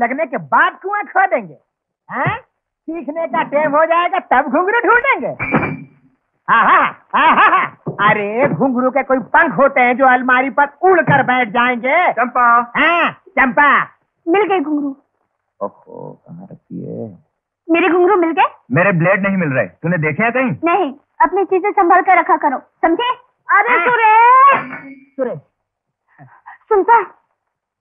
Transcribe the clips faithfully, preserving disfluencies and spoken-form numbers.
लगने के बाद कुआं खो देंगे, हाँ? सीखने का टाइम हो जाएगा तब घुंघरू ढूंढेंगे। आहा, आहा, अरे घुंघरू के कोई पंख होते हैं जो अलमारी पर उड़ कर बैठ जाएंगे। चंपा, हाँ, चंपा, मिल गए घुंघरू। ओहो, कहाँ रखी है? मेरे घुंघरू मिल गए? मेरे ब्लेड नहीं मिल रहे, तूने देखे हैं कहीं? नहीं, अपनी चीजें संभाल कर रखा करो, समझे? अरे सुरेश, सुरेश, सुनता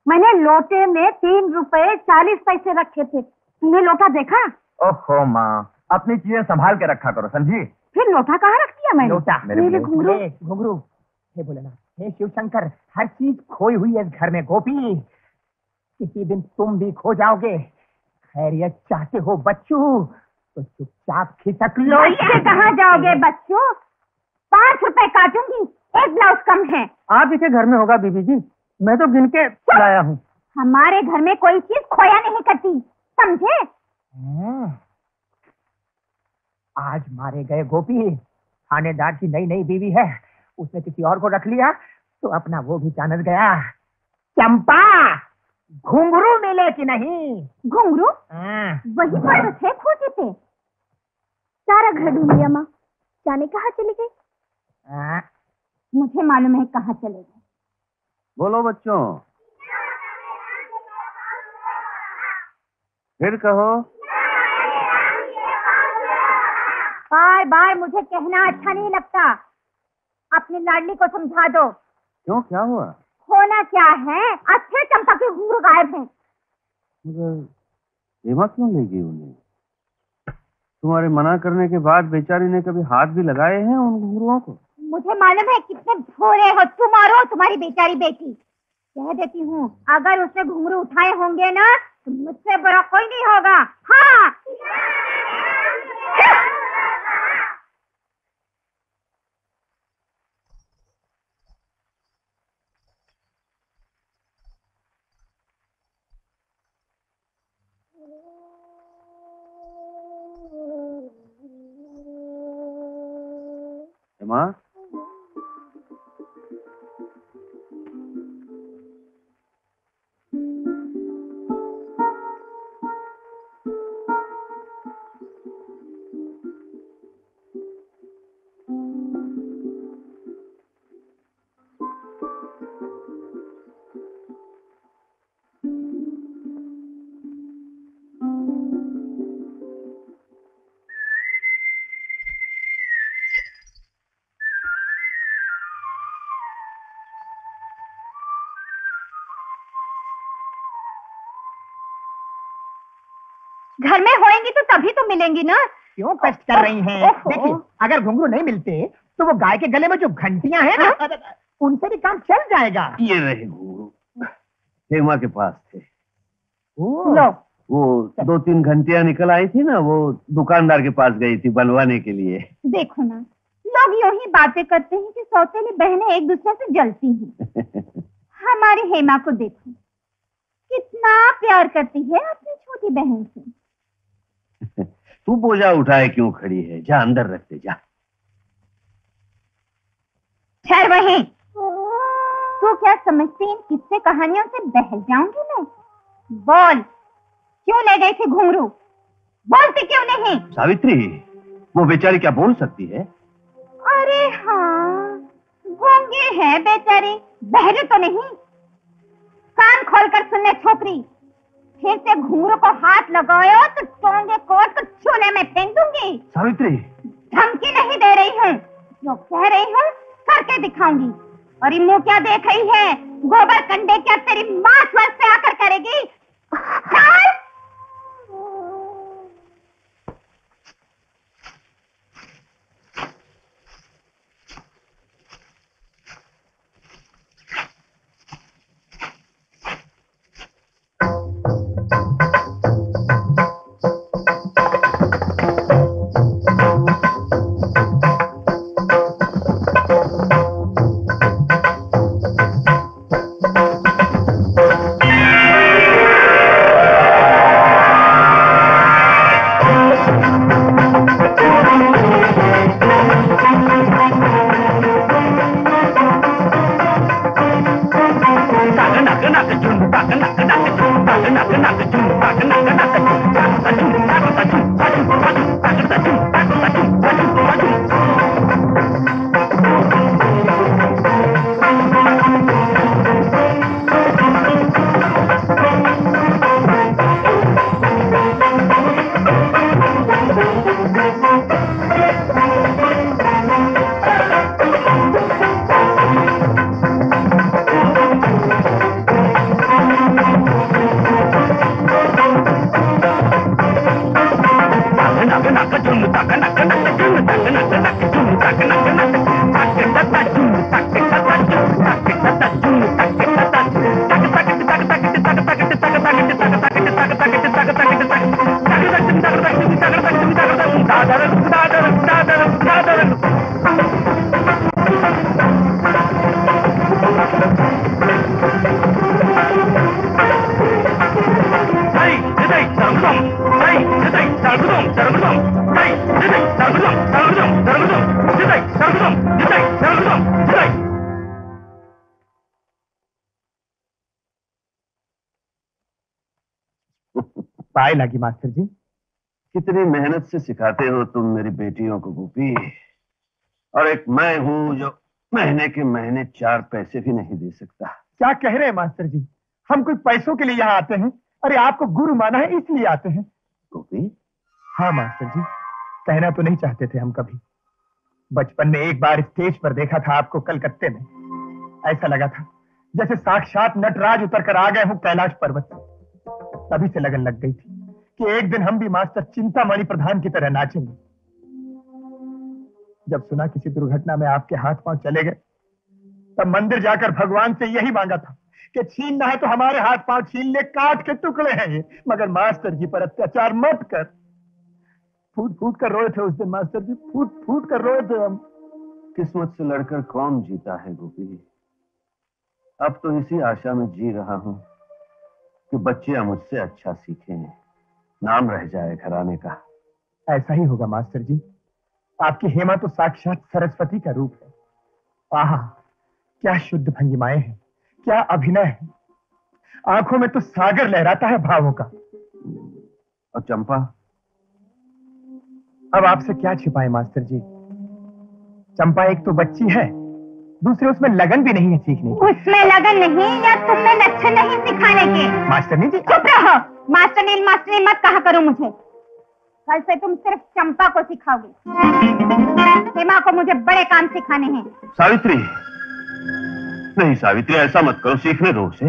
मैंने लोटे में तीन रुपए चालीस पैसे रखे थे, तुमने लोटा देखा? ओहो माँ, अपनी चीजें संभाल के रखा करो, समझी? फिर लोटा कहाँ रख दिया मैंने? लोटा मेरे घुंगरू। घुंगरू हे बोलना, हे शिव शंकर, हर चीज खोई हुई है इस घर में। गोपी किसी दिन तुम भी खो जाओगे। खैरियत चाहते हो बच्चू तो चुपचाप खिसक लो। कहाँ जाओगे बच्चू? पाँच रुपए काटूंगी, एक ब्लाउज कम है। आप इसे घर में होगा बीबी जी, मैं तो गिन के लाया हूँ। हमारे घर में कोई चीज खोया नहीं करती, समझे? आज मारे गए गोपी, थानेदार की नई नई बीवी है, उसने किसी और को रख लिया तो अपना वो भी जानस गया। चंपा, घुंगरू मिले कि नहीं? घुंगरू वही पर तो थे, खोजे थे, सारा घर ढूंढ लिया माँ, जाने कहाँ चले गए? मुझे मालूम है कहाँ चले गए। बोलो बच्चों, फिर कहो। बार बार मुझे कहना अच्छा नहीं लगता, अपनी लाडली को समझा दो। क्यों, क्या हुआ? होना क्या है, अच्छे चंपा के घूर गायब हैं। मगर क्यों ले गई उन्हें? तुम्हारे मना करने के बाद बेचारी ने कभी हाथ भी लगाए हैं उन घूरों को? मुझे मालूम है कितने भोरे हो तुम और हो तुम्हारी बेचारी बेटी। कह देती हूँ, अगर उसने घुंघरू उठाए होंगे ना तो मुझसे बड़ा कोई नहीं होगा। हाँ। हेमा, घर में होएंगी तो तभी तो मिलेंगी ना। क्यों कष्ट कर रही हैं? देखिए, अगर घुंघरू नहीं मिलते तो वो गाय के गले में जो घंटियां हैं ना, आ? उनसे भी काम चल जाएगा। ये रहे घुंघरू, हेमा के पास थे। ओ, लो। वो दो तीन घंटियां निकल आई थी ना, वो दुकानदार के पास गई थी बनवाने के लिए। देखो ना, लोग यूं ही बातें करते हैं कि सौतेली बहनें एक दूसरे से जलती हैं। हमारी हेमा को देखो, कितना प्यार करती है अपनी छोटी बहन से। तू बोझा उठाए क्यों खड़ी है, जा अंदर रखते जा। ठहर वहीं। तू क्या समझती इन किस्से कहानियों से बहल जाऊंगी मैं? बोल, क्यों ले गई थी घुंघरू? बोलती क्यों नहीं? सावित्री, वो बेचारी क्या बोल सकती है? अरे हाँ, गूंगी है बेचारी, बहरी तो नहीं। कान खोलकर सुनने छोकरी, फिर से घुंघरू को हाथ लगाओ तो टोंगे कोट को चूल्हे में फेंक दूंगी। सावित्री, धमकी नहीं दे रही हूँ, जो कह रही हूँ करके दिखाऊंगी। और ये मुँह क्या देख रही है? गोबर कंडे क्या तेरी माँ स्वर्ग से आकर करेगी? चल। Thank you. पाए लगी मास्टर जी। कितनी मेहनत से सिखाते हो तुम मेरी बेटियों को गोपी, और एक मैं हूँ जो महीने के महीने चार पैसे भी नहीं दे सकता। क्या कह रहे हैं मास्टर जी, हम कोई पैसों के लिए यहाँ आते हैं? अरे आपको गुरु माना है इसलिए आते हैं गोपी। हाँ मास्टर जी, कहना तो नहीं चाहते थे हम कभी। बचपन में एक बार स्टेज पर देखा था आपको कलकत्ते में, ऐसा लगा था जैसे साक्षात नटराज उतर कर आ गए हूँ कैलाश पर्वत से। तभी से लगन लग गई थी कि एक दिन हम भी मास्टर चिंतामणि प्रधान की तरह नाचेंगे। जब सुना किसी दुर्घटना में आपके हाथ पांव चले गए, तब मंदिर जाकर भगवान से यही मांगा था कि छीनना है तो हमारे हाथ पांव छीन ले, काट के टुकड़े हैं ये, मगर मास्टर जी पर अत्याचार मत कर। फूट फूट कर रोए थे उस दिन मास्टर जी, फूट फूट कर रोए थे हम। किस्मत से लड़कर कौन जीता है गोपी? अब तो इसी आशा में जी रहा हूं कि बच्चे मुझसे अच्छा सीखें, नाम रह जाए घराने का। ऐसा ही होगा मास्टर जी, आपकी हेमा तो साक्षात सरस्वती का रूप है। आहा, क्या शुद्ध भंगिमाएं हैं, क्या अभिनय है, आंखों में तो सागर लहराता है भावों का। और चंपा? अब आपसे क्या छिपाए मास्टर जी, चंपा एक तो बच्ची है, दूसरे उसमें लगन भी नहीं है सीखने की। उसमें लगन नहीं या तुमने लक्षण नहीं सिखाने के। मास्टरनी जी चुप रहो। मास्टरनी मास्टरनी मत कहा करो मुझे, कल से तुम सिर्फ चंपा को सिखाओगे, हेमा को मुझे बड़े काम सिखाने हैं। सावित्री नहीं, सावित्री ऐसा मत करो, सीखने दो उसे।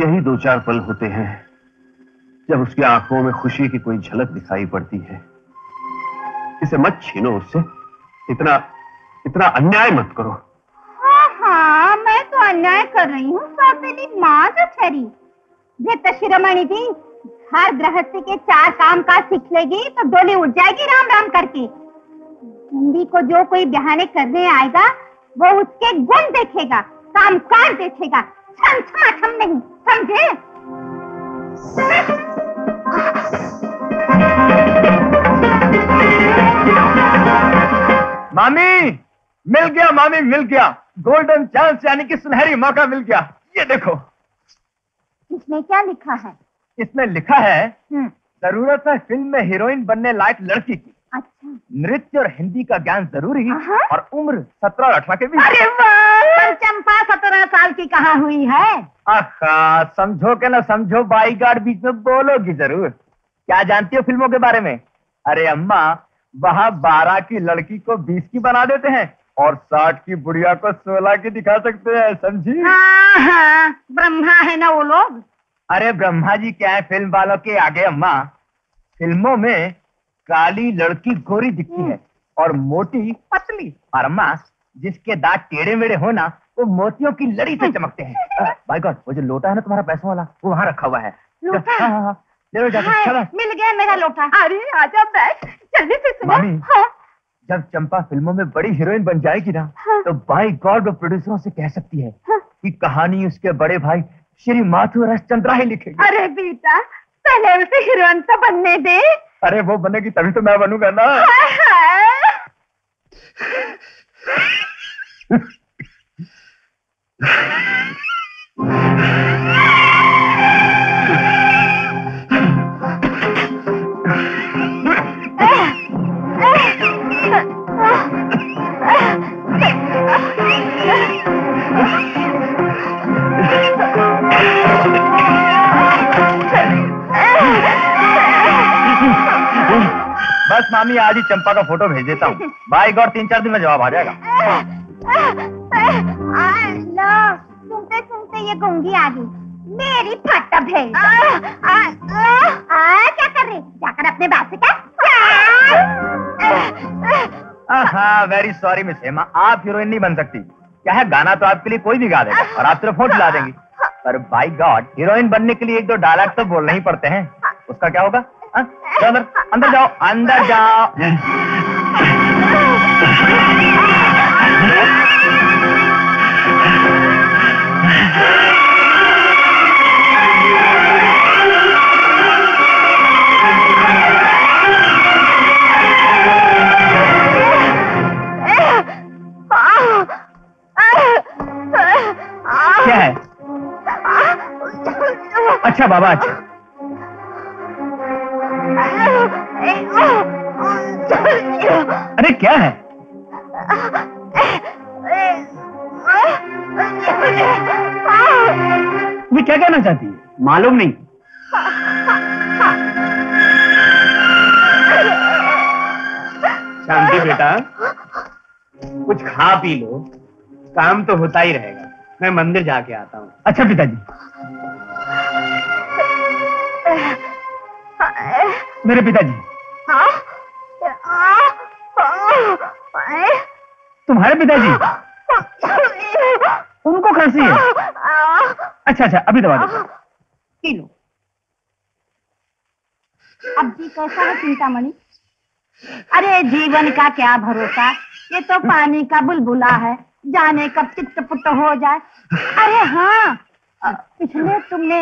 यही दो चार पल होते हैं जब उसकी आंखों में खुशी की कोई झलक दिखाई पड़ती है। इसे मत छीनो उससे, इतना इतना अन्याय मत करो। हाँ, मैं तो अन्याय कर रही हूँ सावित्री माँ जो छरी। जे तशिरोमणि जी हर गृहस्थी के चार काम काज सीख लेगी तो डोली उठ जाएगी राम राम करके। हिंदी को जो कोई बहाने करने आएगा वो उसके गुण देखेगा, काम काज देखेगा, छम छमा छम नहीं, समझे? मामी मिल गया, मामी मिल गया, गोल्डन चांस यानी कि सुनहरी मौका मिल गया। ये देखो। इसमें क्या लिखा है? इसमें लिखा है जरूरत है फिल्म में हीरोइन बनने लायक लड़की की। अच्छा। नृत्य और हिंदी का ज्ञान जरूरी, और उम्र सत्रह और अठारह के बीच। अरे वाह, चंपा सत्रह साल की कहाँ हुई है? आखा, समझो के ना समझो बाईगार्ड बीच में बोलोगी जरूर। क्या जानती हो फिल्मों के बारे में? अरे अम्मा, वहाँ बारह की लड़की को बीस की बना देते हैं और साठ की बुढ़िया को सोलह की दिखा सकते हैं, समझी? हाँ हाँ, ब्रह्मा है ना वो लोग। अरे ब्रह्मा जी क्या है फिल्म वालों के आगे अम्मा। फिल्मों में काली लड़की गोरी दिखती है और मोटी पतली, और अम्मा जिसके दांत टेढ़े मेढ़े हो ना वो मोतियों की लड़ी से चमकते हैं। भाई गॉड, वो जो लोटा है ना तुम्हारा पैसों वाला, वो वहाँ रखा हुआ है। मिल गया मेरा लोटा। अरे आजा बैठ, जल्दी से सुनो। जब चंपा फिल्मों में बड़ी हीरोइन बन जाएगी ना, हाँ। तो बाई गॉड वो प्रोड्यूसरों से कह सकती है, हाँ। कि कहानी उसके बड़े भाई श्री माथु राजचंद्रा ही लिखेंगे। अरे बेटा, पहले उसे हीरोइन तो बनने दे। अरे वो बनेगी तभी तो मैं बनूंगा ना। हाँ, हाँ। बस मामी, आज ही चंपा का फोटो भेज देता हूँ। भाई गौर तीन चार दिन में जवाब आ जाएगा। लो, सुनते सुनते ये गुंगी आ गई, मेरी फटा भेज। क्या कर रही? जाकर अपने बाप से क्या? वेरी सॉरी मिस हेमा, आप हीरोइन नहीं बन सकती। क्या है, गाना तो आपके लिए कोई भी गा देगा और आप सिर्फ वोट ला देंगी, पर बाई गॉड हीरोइन बनने के लिए एक दो डायलॉग तो बोलने ही पड़ते हैं। उसका क्या होगा? अंदर अंदर जाओ, अंदर जाओ। क्या है? अच्छा बाबा, अच्छा। अरे क्या है? ये क्या कहना चाहती है? मालूम नहीं। शांति बेटा, कुछ खा पी लो, काम तो होता ही रहेगा। मैं मंदिर जाके आता हूँ। अच्छा पिताजी। मेरे पिताजी। हाँ? तुम्हारे पिताजी? उनको खांसी है? अच्छा अच्छा, अभी दवा दो। पी लो। अब जी कैसा है चिंतामणि? अरे जीवन का क्या भरोसा, ये तो पानी का बुलबुला है, जाने कब चित्त पुट हो जाए। अरे हाँ, पिछले तुमने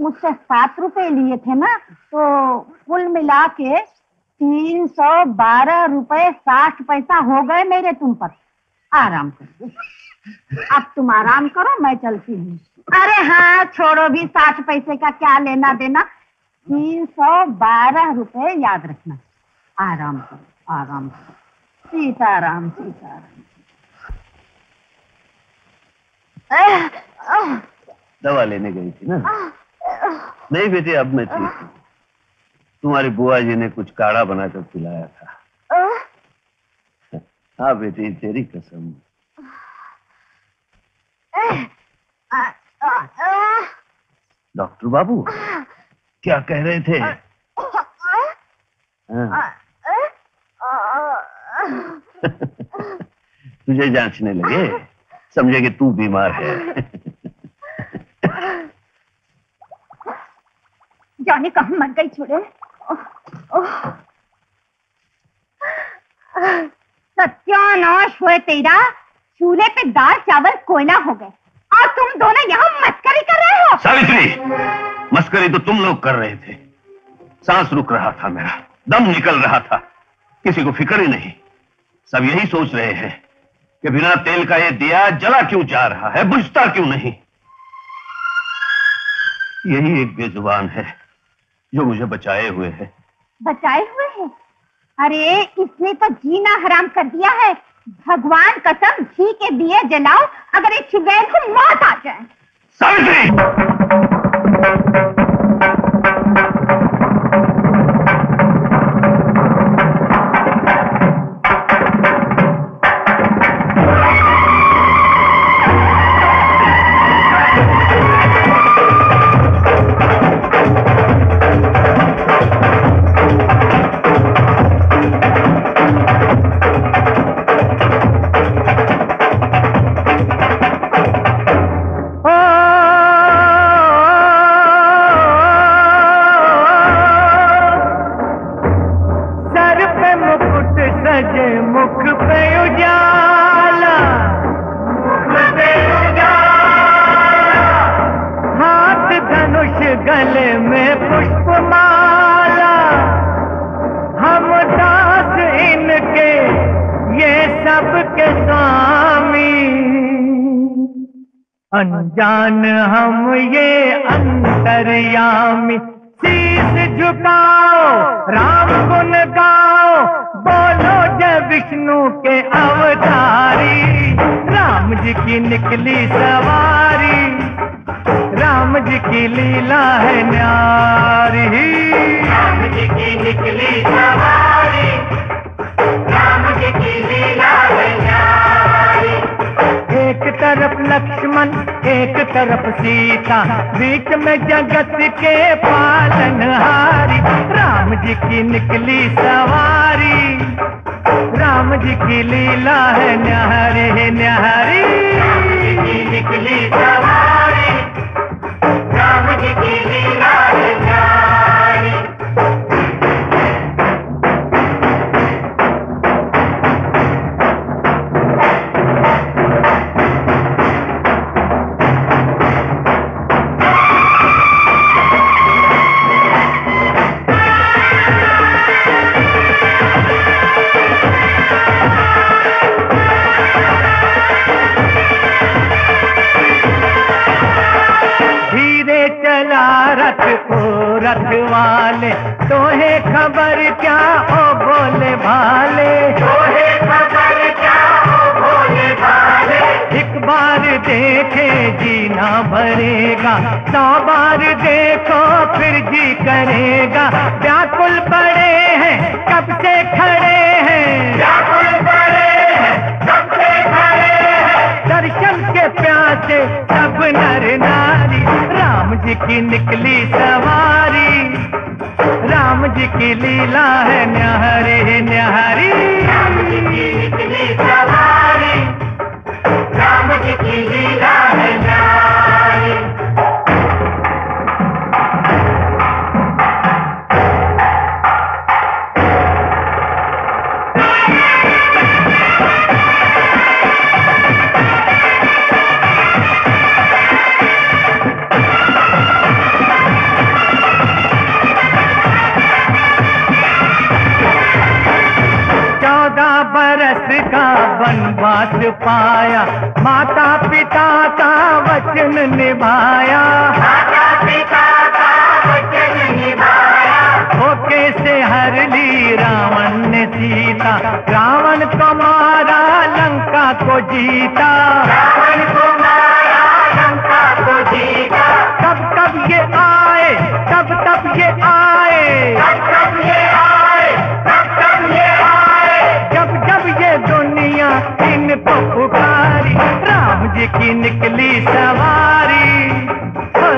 मुझसे सात रुपए लिए थे ना, तो कुल मिला के तीन सौ बारह रुपए साठ पैसा हो गए मेरे तुम पर। आराम करो, अब तुम आराम करो, मैं चलती हूँ। अरे हाँ छोड़ो भी, साठ पैसे का क्या लेना देना, तीन सौ बारह रुपए याद रखना। आराम करो, आराम करो, सीताराम सीताराम। दवा लेने गई थी ना? नहीं बेटे, अब मैं ठीक हूँ। तुम्हारी बुआ जी ने कुछ काढ़ा बनाकर पिलाया था। हाँ बेटी, तेरी कसम। डॉक्टर बाबू क्या कह रहे थे? हाँ। तुझे जांचने लगे, समझे कि तू बीमार है। जाने कहाँ मर गई छोड़े। सत्यानाश हुए तेरा, चूल्हे पे दाल चावल कोयला हो गए और तुम दोनों यहाँ मस्करी कर रहे हो। सावित्री, मस्करी तो तुम लोग कर रहे थे। सांस रुक रहा था मेरा, दम निकल रहा था, किसी को फिक्र ही नहीं। सब यही सोच रहे हैं कि बिना तेल का ये दिया जला क्यों जा रहा है, बुझता क्यों नहीं। यही एक बेजुबान है जो मुझे बचाए हुए है। बचाए हुए है? अरे इसने तो जीना हराम कर दिया है। भगवान कसम, घी के दिए जलाओ, अगर एक चुड़ैल को मौत आ जाए। सावित्री! अनजान हम ये अंतर्यामी, शीश झुकाओ राम गुन गाओ, बोलो जय विष्णु के अवतारी। राम जी की निकली सवारी, राम जी की लीला है न्यारी। राम जी की निकली सवारी, राम जी की लीला है न्यारी। एक तरफ लक्ष्मण, एक तरफ सीता, बीच में जगत के पालनहारी। राम जी की निकली सवारी, राम जी की लीला है न्यारी न्यारी। राम जी की निकली सवारी, राम जी की लीला है न्यारी। भाले, तोहे खबर क्या हो भोले भाले, तोहे खबर क्या हो भोले भाले। एक बार देखे जीना भरेगा, सौ बार देखो फिर जी करेगा। व्याकुल पड़े हैं कब से खड़े हैं, व्याकुल पड़े हैं कब से खड़े हैं। दर्शन के प्यासे सब नर नारी, राम जी की निकली सवारी। राम जी की लीला है न्यारे न्यारी, राम जी की निकली सवारी, राम जी की लीला है न्यारी। बनवास पाया, माता पिता का वचन निभाया, माता पिता का वचन निभाया। धोखे से हर ली रावण ने सीता, रावण को मारा लंका को जीता, रावण को मारा लंका को जीता। तब तब ये आए, तब तब ये आए, तब तब ये आए, तब तब ये आए। जब जब ये दुनिया इनको पुकारी, राम जी की निकली सवारी,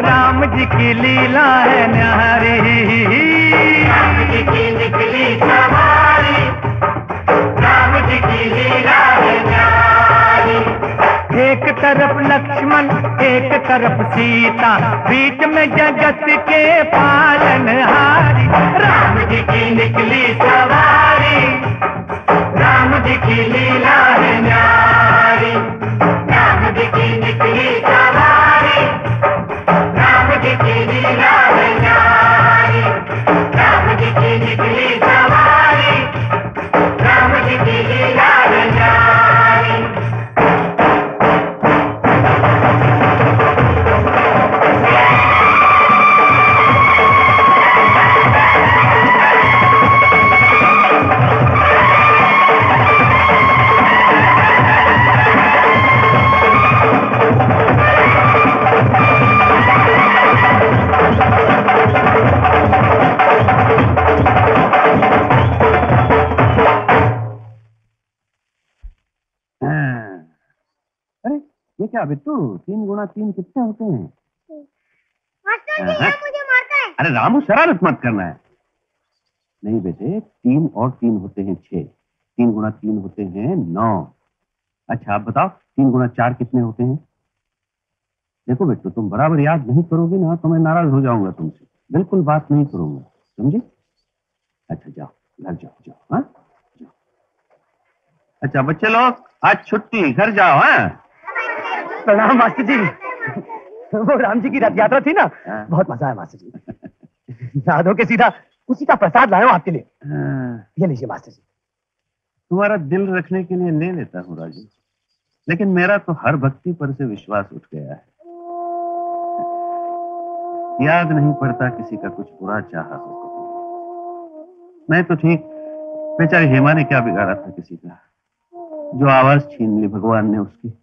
राम जी की लीला है न्यारी। राम जी की निकली सवारी, राम जी की लीला है न्यारी। एक तरफ लक्ष्मण एक तरफ सीता, बीच में जगत के पालनहारी, राम जी की निकली सवारी, राम जी की लीला है न्यारी। राम जी की निकली सवारी, राम जी की लीला है न्यारी। राम जी की निकली सवारी, राम जी की लीला है न्यारी। क्या बिट्टू, तीन गुना तीन कितने होते हैं? मास्टर जी ये मुझे मारता है। अरे रामू शरारत मत करना है। नहीं बेटे, तीन और तीन होते हैं छह, तीन गुना तीन होते हैं नौ। अच्छा आप बताओ तीन गुना चार कितने होते हैं? देखो बिट्टू, तुम बराबर याद नहीं करोगे ना तो मैं नाराज हो जाऊंगा तुमसे, बिल्कुल बात नहीं करूंगा, समझे? अच्छा जाओ घर जाओ, जाओ हाँ। अच्छा बच्चे लोग आज छुट्टी, घर जाओ हाँ। प्रणाम मास्टर जी। वो राम जी की रथ यात्रा थी ना, बहुत मजा आया मास्टर जी। साधो के सीधा उसी का प्रसाद लाया हूं आपके लिए, ये लीजिए मास्टर जी। तुम्हारा दिल रखने के लिए ले लेता हूँ राजू, लेकिन मेरा तो हर भक्ति पर से विश्वास उठ गया है। याद नहीं पड़ता किसी का कुछ बुरा चाहा हो। मैं तो ठीक, बेचारी हेमा ने क्या बिगाड़ा था किसी का, जो आवाज छीन ली भगवान ने उसकी।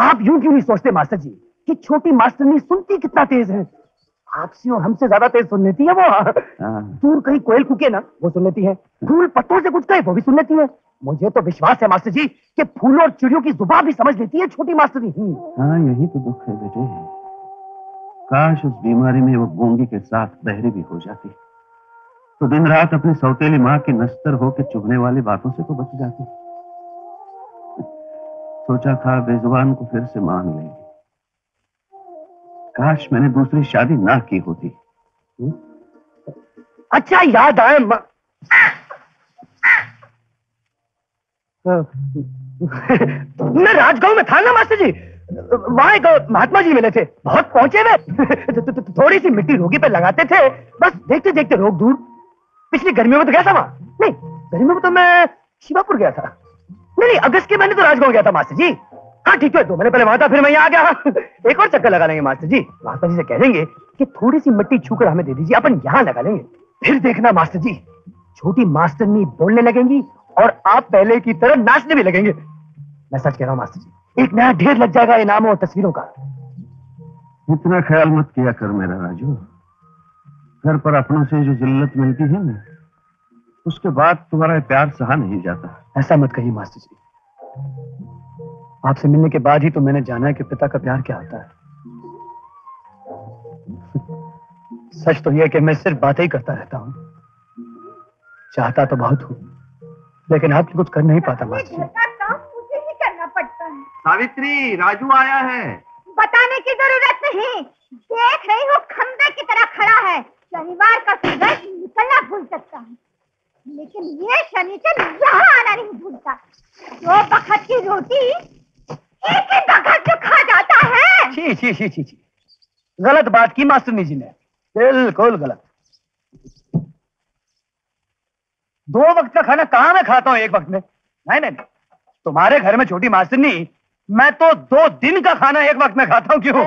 आप यूं क्यों नहीं सोचते मास्टर जी कि छोटी मास्टरनी सुनती कितना तेज है, आपसे और हमसे ज्यादा तेज सुन लेती है वो। दूर कहीं कोयल कुके ना वो सुन लेती है, फूल पत्तों से कुछ कहे वो भी सुन लेती है। मुझे तो विश्वास है मास्टर जी कि फूलों और चिड़ियों की जुबान भी समझ लेती है छोटी मास्टरनी। हाँ यही तो दुख है बेटे, काश उस बीमारी में वो गूंगी के साथ बहरी भी हो जाती तो दिन रात अपनी सौतेली माँ की नस्तर होकर चुभने वाली बातों से तो बच जाती। सोचा था बेजुबान को फिर से मान लेंगे, काश मैंने दूसरी शादी ना की होती। हुँ? अच्छा याद आए म... मैं राजगांव में था ना मास्टर जी, वहां एक महात्मा जी मिले थे, बहुत पहुंचे हुए, थोड़ी सी मिट्टी रोगी पे लगाते थे, बस देखते देखते रोग दूर। पिछली गर्मियों में तो गया था वहां, नहीं गर्मियों में तो मैं शिवापुर गया था, नहीं नहीं अगस्त के महीने तो राजगौर गया था मास्टर जी। हाँ ठीक है, दो महीने पहले वहां था, फिर मैं यहाँ आ गया। एक और चक्कर लगा लेंगे मास्टर जी, मास्टर जी से कह देंगे कि थोड़ी सी मिट्टी छूकर हमें दे दीजिए, अपन यहाँ लगा लेंगे। फिर देखना मास्टर जी, छोटी मास्टरनी बोलने लगेंगी और आप पहले की तरह नाचने भी लगेंगे। मैं सच कह रहा हूँ मास्टर जी, एक नया ढेर लग जाएगा इनामों और तस्वीरों का। इतना ख्याल मत किया कर मेरा राजू, घर पर अपनों से जो जिल्लत मिलती है ना, उसके बाद तुम्हारा प्यार सहा नहीं जाता। ऐसा मत कहिए मास्टर जी, आपसे मिलने के बाद ही तो मैंने जाना है कि पिता का प्यार क्या होता है। सच तो यह है कि मैं सिर्फ बातें ही करता रहता हूँ, चाहता तो बहुत हूँ लेकिन आप कुछ कर नहीं पाता मास्टर जी। मुझे ही करना पड़ता है। सावित्री, राजू आया है। बताने की जरूरत नहीं, देख रही हो खंबे की तरह खड़ा है। शनिवार का सूरज निकलना भूल सकता है लेकिन ये शनिचर यहाँ आना नहीं भूलता। दो बखत की रोटी एक ही बखत जो खा जाता है। छी छी छी छी छी, गलत बात की मास्टरनी जी ने, बिल्कुल गलत। दो वक्त का खाना कहाँ मैं खाता हूँ एक वक्त में। नहीं नहीं, तुम्हारे घर में छोटी मास्टरनी, मैं तो दो दिन का खाना एक वक्त में खाता हूँ। क्यों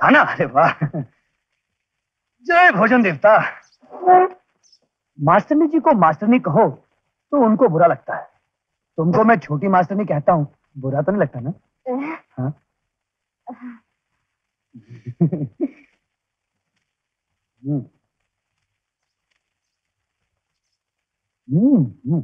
खाना? अरे वाह, जय भोजन देवता। मास्टरनी जी को मास्टरनी कहो तो उनको बुरा लगता है, तुमको मैं छोटी मास्टरनी कहता हूँ, बुरा तो नहीं लगता ना? हाँ? हम्म हम्म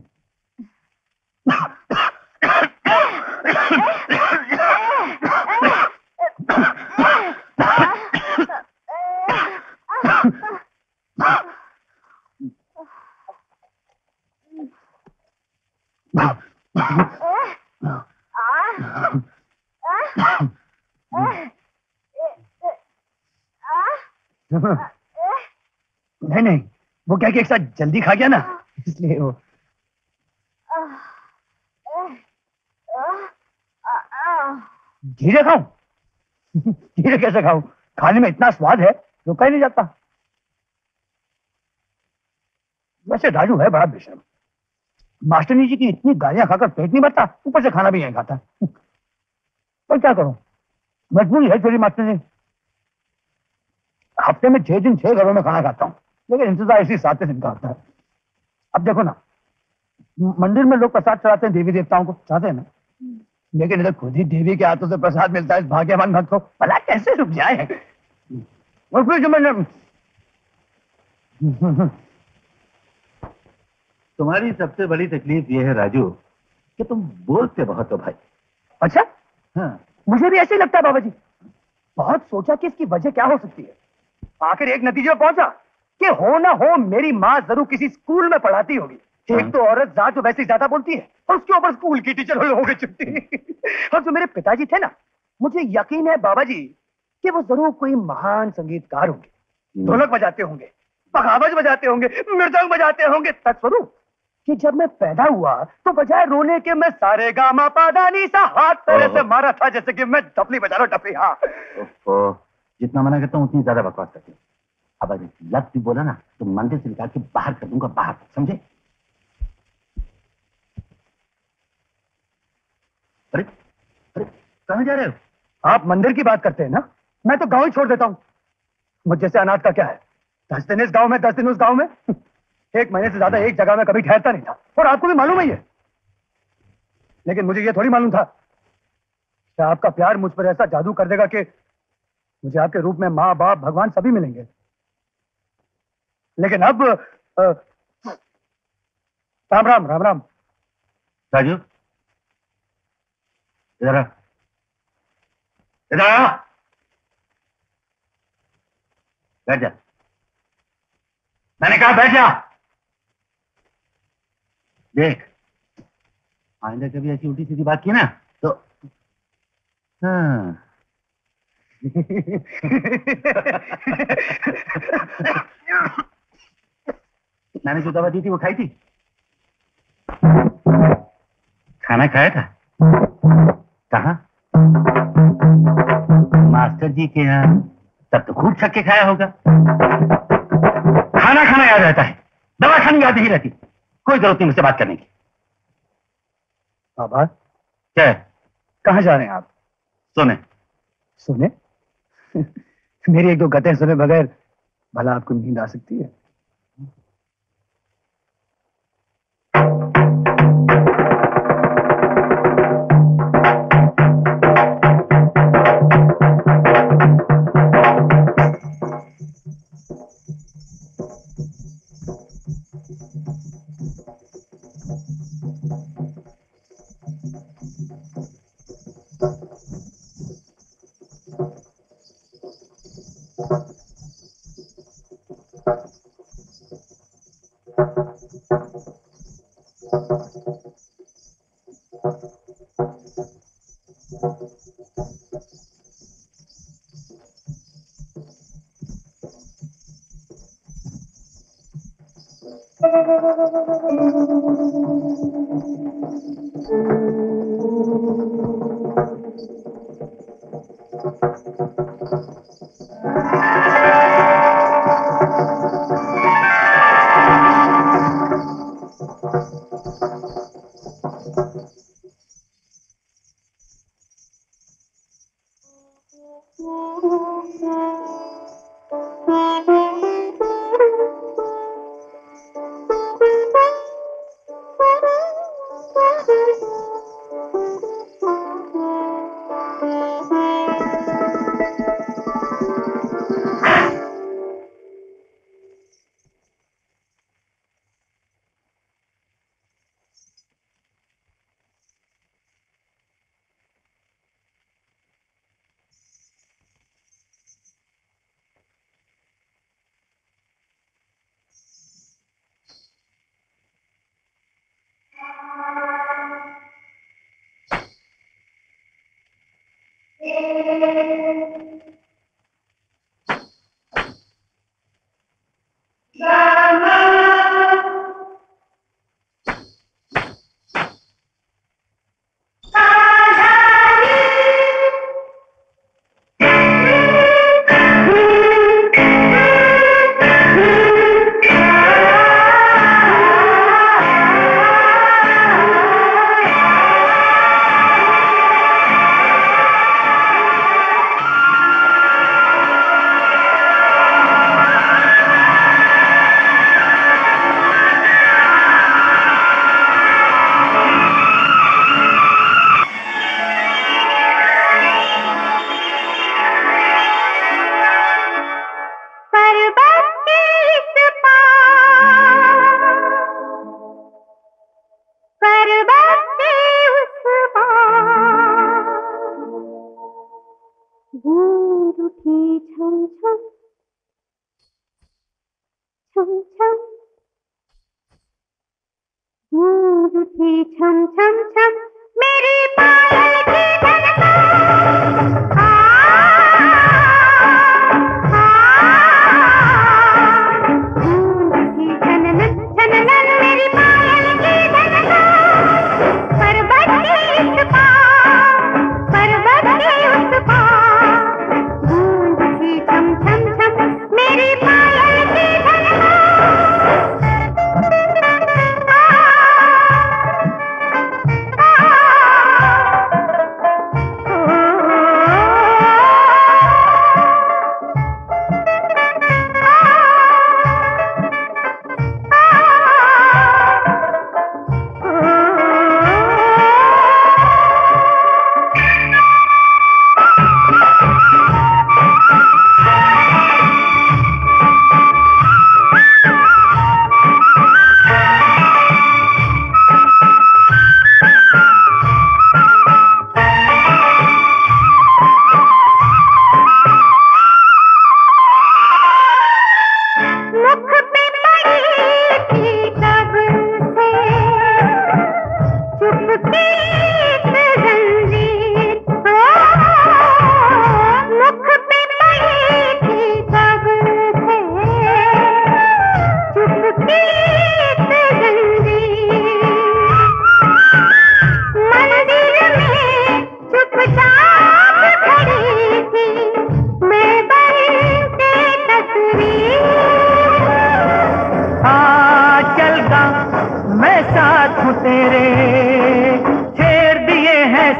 नहीं नहीं, वो क्या कि एक साथ जल्दी खा गया ना, इसलिए वो। धीरे खाऊं? धीरे कैसे खाऊं? खाने में इतना स्वाद है रोका ही नहीं जाता। वैसे राजू है बड़ा बेशर्म, मास्टरनी जी की इतनी गालियां खाकर पेट नहीं भरता, ऊपर से खाना भी नहीं खाता। पर क्या करूं, मजबूरी है छोटी मास्टरनी। हफ्ते में छह दिन छह घरों में खाना खाता हूँ लेकिन इंतजार इसी सातवें दिन का होता है। अब देखो ना, मंदिर में लोग प्रसाद चढ़ाते हैं देवी देवताओं को, चाहते हैं ना, लेकिन इधर खुद ही देवी के हाथों से प्रसाद मिलता है, इस भाग्यवान भक्त को भला कैसे रुक जाए। और फिर जो मैंने तुम्हारी सबसे बड़ी तकलीफ यह है राजू कि तुम बोलते बहुत हो भाई। अच्छा? हाँ, मुझे भी ऐसे ही लगता है बाबा जी। बहुत सोचा कि इसकी वजह क्या हो सकती है, आखिर एक नतीजे पर पहुंचा कि हो ना हो मेरी माँ जरूर किसी स्कूल में पढ़ाती होगी। एक तो औरत जात जो वैसे ज्यादा बोलती है और उसके ऊपर स्कूल की टीचर हो गई छुट्टी। और जो मेरे पिताजी थे ना, मुझे यकीन है बाबा जी कि वो जरूर कोई महान संगीतकार होंगे, ढोलक बजाते होंगे, बगावज बजाते होंगे, मृदंग बजाते होंगे। तत्स्वरूप कि जब मैं पैदा हुआ तो बजाय रोने के मैं सारे गामा पादानी सा हाथ पैर से मारा था जैसे कि मैं डपली बजा रहा हूं, डपली। हाँ, जितना मना करता हूँ उतनी ज्यादा बकवास करती हूँ। अब अगर लफ्ज भी बोला ना तो मंदिर से निकाल के बाहर कर दूंगा, बाहर, समझे? अरे अरे कहाँ जा रहे हो आप? मंदिर की बात करते हैं ना, मैं तो गाँव ही छोड़ देता हूँ। मुझ जैसे अनाथ का क्या है, दस दिन इस गाँव में, दस दिन उस गाँव में, एक महीने से ज्यादा एक जगह में कभी ठहरता नहीं था। और आपको भी मालूम ही है, लेकिन मुझे यह थोड़ी मालूम था कि आपका प्यार मुझ पर ऐसा जादू कर देगा कि मुझे आपके रूप में माँ बाप भगवान सभी मिलेंगे। लेकिन अब आ, राम राम राम राम। राजू जरा जरा बैठ जा, मैंने कहा बैठ जा। देख आइंदा कभी ऐसी उल्टी सीधी बात की ना तो हाँ। मैंने जो दवा दी थी वो खाई थी, खाना खाया था, कहाँ? मास्टर जी के यहाँ। तब तो खूब छक्के खाया होगा। खाना खाना याद रहता है, दवा खानी याद नहीं रहती। कोई जरूरत नहीं मुझसे बात करने की। बाबा क्या है? कहाँ जा रहे हैं आप? सुने सुने मेरी एक दो गतें सुने बगैर भला आपको नींद आ सकती है?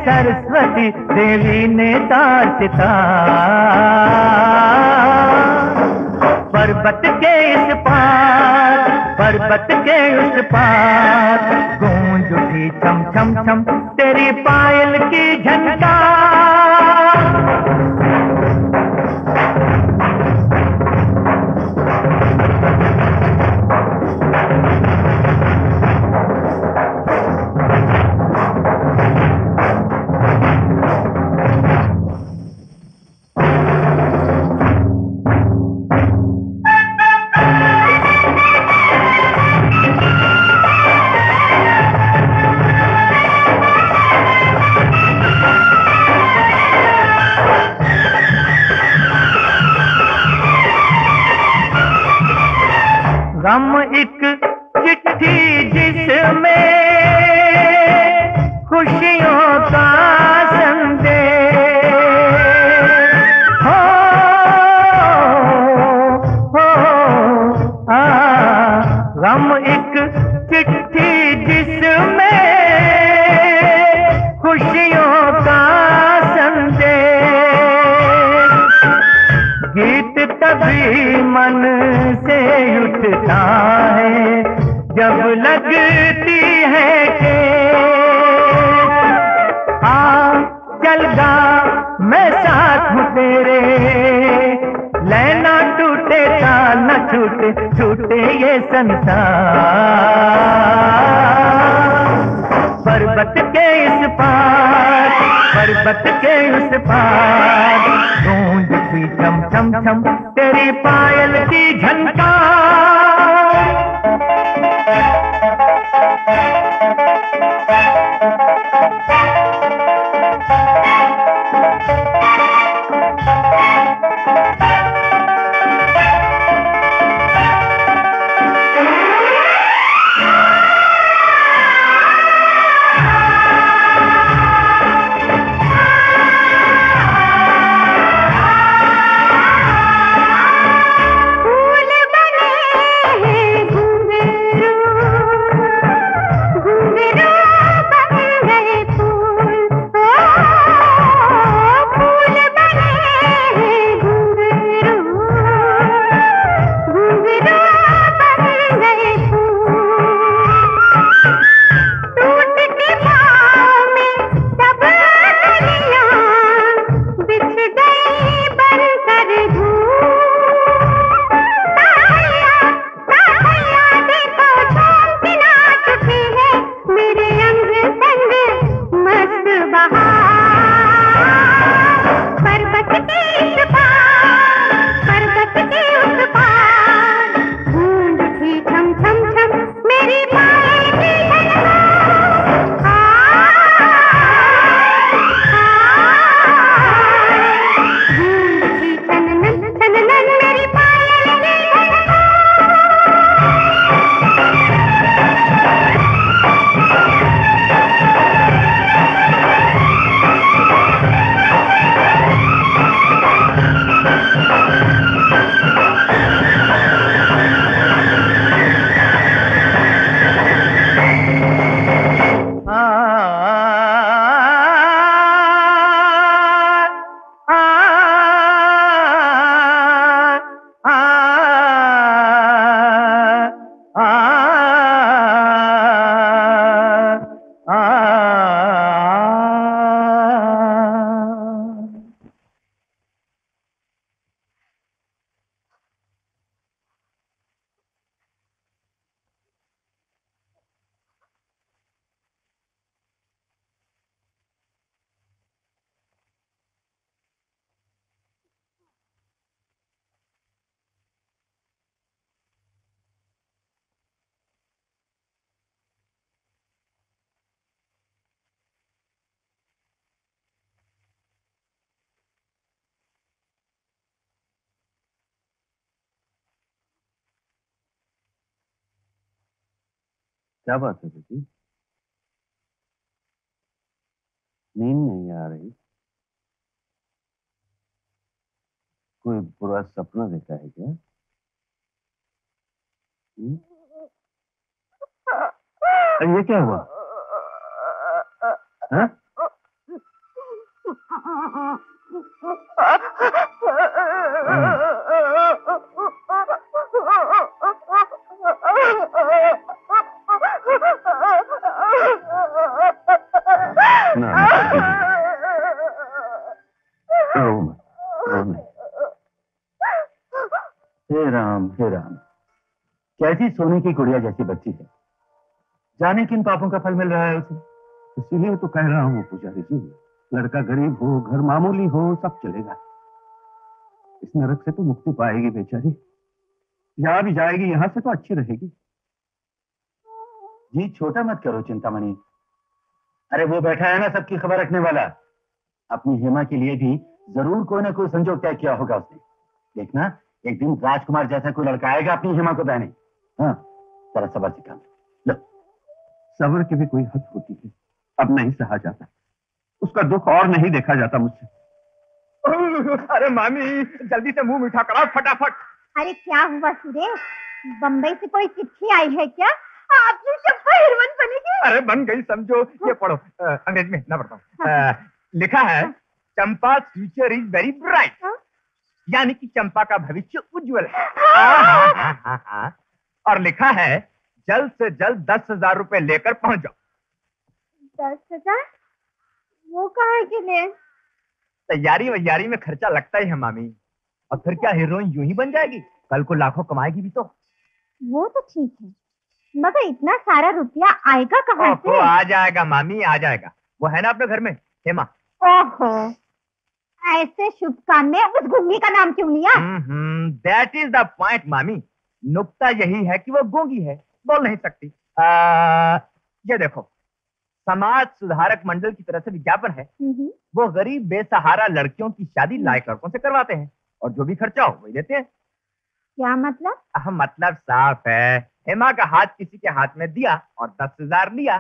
सरस्वती देवी ने दासिता पर्वत के इस पार पर्वत के उस पार गूंज उठी चम चम चम तेरी पायल की क्या बात है बेटी? नींद नहीं आ रही? कोई बुरा सपना देखा है क्या? ये क्या हुआ? हाँ? हे राम हे राम, कैसी सोने की गुड़िया जैसी बच्ची है, जाने किन पापों का फल मिल रहा है उसे। इसीलिए तो कह रहा हूँ पुजारी जी, लड़का गरीब हो, घर मामूली हो, सब चलेगा, इस नरक से तो मुक्ति पाएगी बेचारी। यहाँ भी जाएगी यहाँ से तो अच्छी रहेगी। जी छोटा मत करो चिंतामणि, अरे वो बैठा है ना सबकी खबर रखने वाला, अपनी हेमा के लिए भी जरूर कोई ना कोई संजोग तय किया होगा उसने। देखना एक दिन राजकुमार जैसा कोई लड़का आएगा अपनी हेमा को बहने। हाँ जरा सबर से काम लो, सबर की भी कोई हद होती है। अब नहीं सहा जाता, उसका दुख और नहीं देखा जाता मुझसे। अरे मामी जल्दी से मुंह मीठा कराओ फटाफट। अरे क्या हुआ सुरेश, बम्बई से कोई चिट्ठी आई है क्या? आपने चंपा हिरवन बनेगी? अरे बन गई समझो, ये पढ़ो अंग्रेजी में ना पढ़ता हूँ। लिखा है Champa future is very bright, यानी कि चंपा का भविष्य उज्जवल है। हाँ, हाँ, हाँ, हाँ। और लिखा है जल्द से जल्द दस हजार रूपए लेकर पहुंच जाओ। दस हजार वो कहाँ के लिए? तैयारी वैयारी में खर्चा लगता ही है मामी, और फिर क्या हीरोइन यूं ही बन जाएगी? कल को लाखों कमाएगी भी तो। वो तो ठीक है, मगर इतना सारा रुपया आएगा कहाँ से? आ जाएगा मामी आ जाएगा, वो है ना अपने घर में हेमा। ओहो, ऐसे शुभ काम में उस गूंगी का नाम क्यों लिया? दैट इज द पॉइंट मामी, नुक्ता यही है कि वो गूंगी है, बोल नहीं सकती। आ, ये देखो समाज सुधारक मंडल की तरफ से विज्ञापन है, वो गरीब बेसहारा लड़कियों की शादी लायक लड़कों से करवाते हैं और जो भी खर्चा हो वही देते हैं। क्या मतलब? आ, मतलब साफ है, हेमा का हाथ किसी के हाथ में दिया और दस हजार लिया,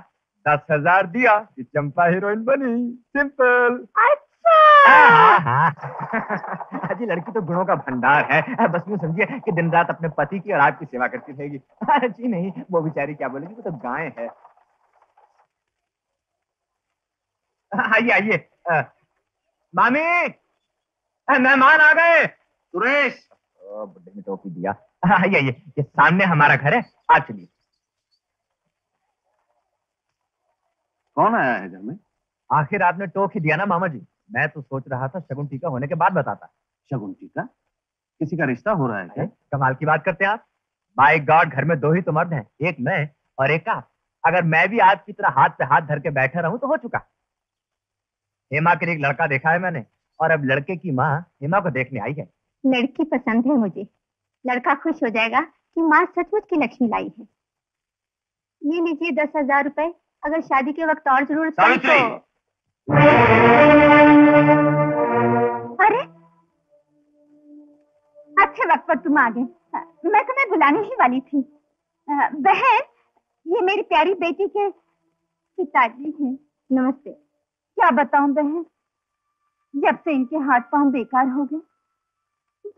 दस हजार दिया कि चंपा हीरोइन बनी, सिंपल। हाँ, हाँ, हाँ। अजी लड़की तो गुणों का भंडार है, बस यूँ समझिए कि दिन रात अपने पति की और आपकी सेवा करती रहेगी। जी नहीं, वो बेचारी क्या बोलेगी, वो तो गाय है। आइए आइए मामी, मेहमान आ गए। सुरेश बुड्ढे ने टोपी दिया। आइए आइए, ये सामने हमारा घर है, आ चलिए। कौन आया है घर में? आखिर आपने टोक ही दिया ना मामा जी, मैं तो सोच रहा था शगुन टीका होने के बाद बताता। शगुन टीका? किसी का रिश्ता हो रहा है क्या? कमाल की बात करते हैं आप, बाय गॉड घर में दो ही तो मर्द हैं, एक मैं और एक आप। अगर मैं भी आज की तरह हाथ पे हाथ धर के बैठा रहूं तो हो चुका। हेमा के लिए एक लड़का देखा है मैंने, और अब लड़के की माँ हेमा को देखने आई है। लड़की पसंद है मुझे, लड़का खुश हो जाएगा कि माँ सचमुच की लक्ष्मी लाई है। ये लीजिए दस हजार रुपए, अगर शादी के वक्त और जरूरत पड़े तो। अरे अच्छे वक्त पर तुम आ गए, मैं तुम्हें बुलाने ही वाली थी। बहन ये मेरी प्यारी बेटी के पिताजी हैं। नमस्ते। क्या बताऊं बहन, जब से इनके हाथ पांव बेकार हो गए,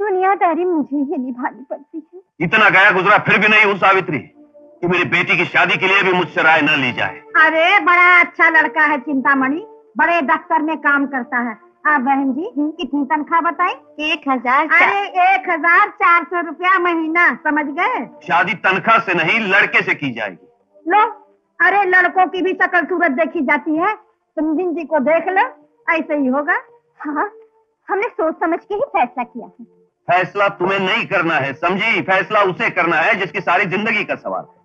दुनियादारी मुझे ही निभानी पड़ती है। इतना गया गुजरा फिर भी नहीं हूँ सावित्री कि मेरी बेटी की शादी के लिए भी मुझसे राय न ली जाए। अरे बड़ा अच्छा लड़का है चिंतामणि, बड़े दफ्तर में काम करता है। आप बहन जी कितनी तनख्वाह बताई? एक हजार। अरे एक हजार चार सौ रुपया महीना, समझ गए? शादी तनख्वाह से नहीं लड़के से की जाएगी। लो अरे लड़कों की भी शक्ल सूरत देखी जाती है, तुम जिन जी को देख लो ऐसे ही होगा। हाँ हमने सोच समझ के ही फैसला किया है। फैसला तुम्हें नहीं करना है समझी, फैसला उसे करना है जिसकी सारी जिंदगी का सवाल है।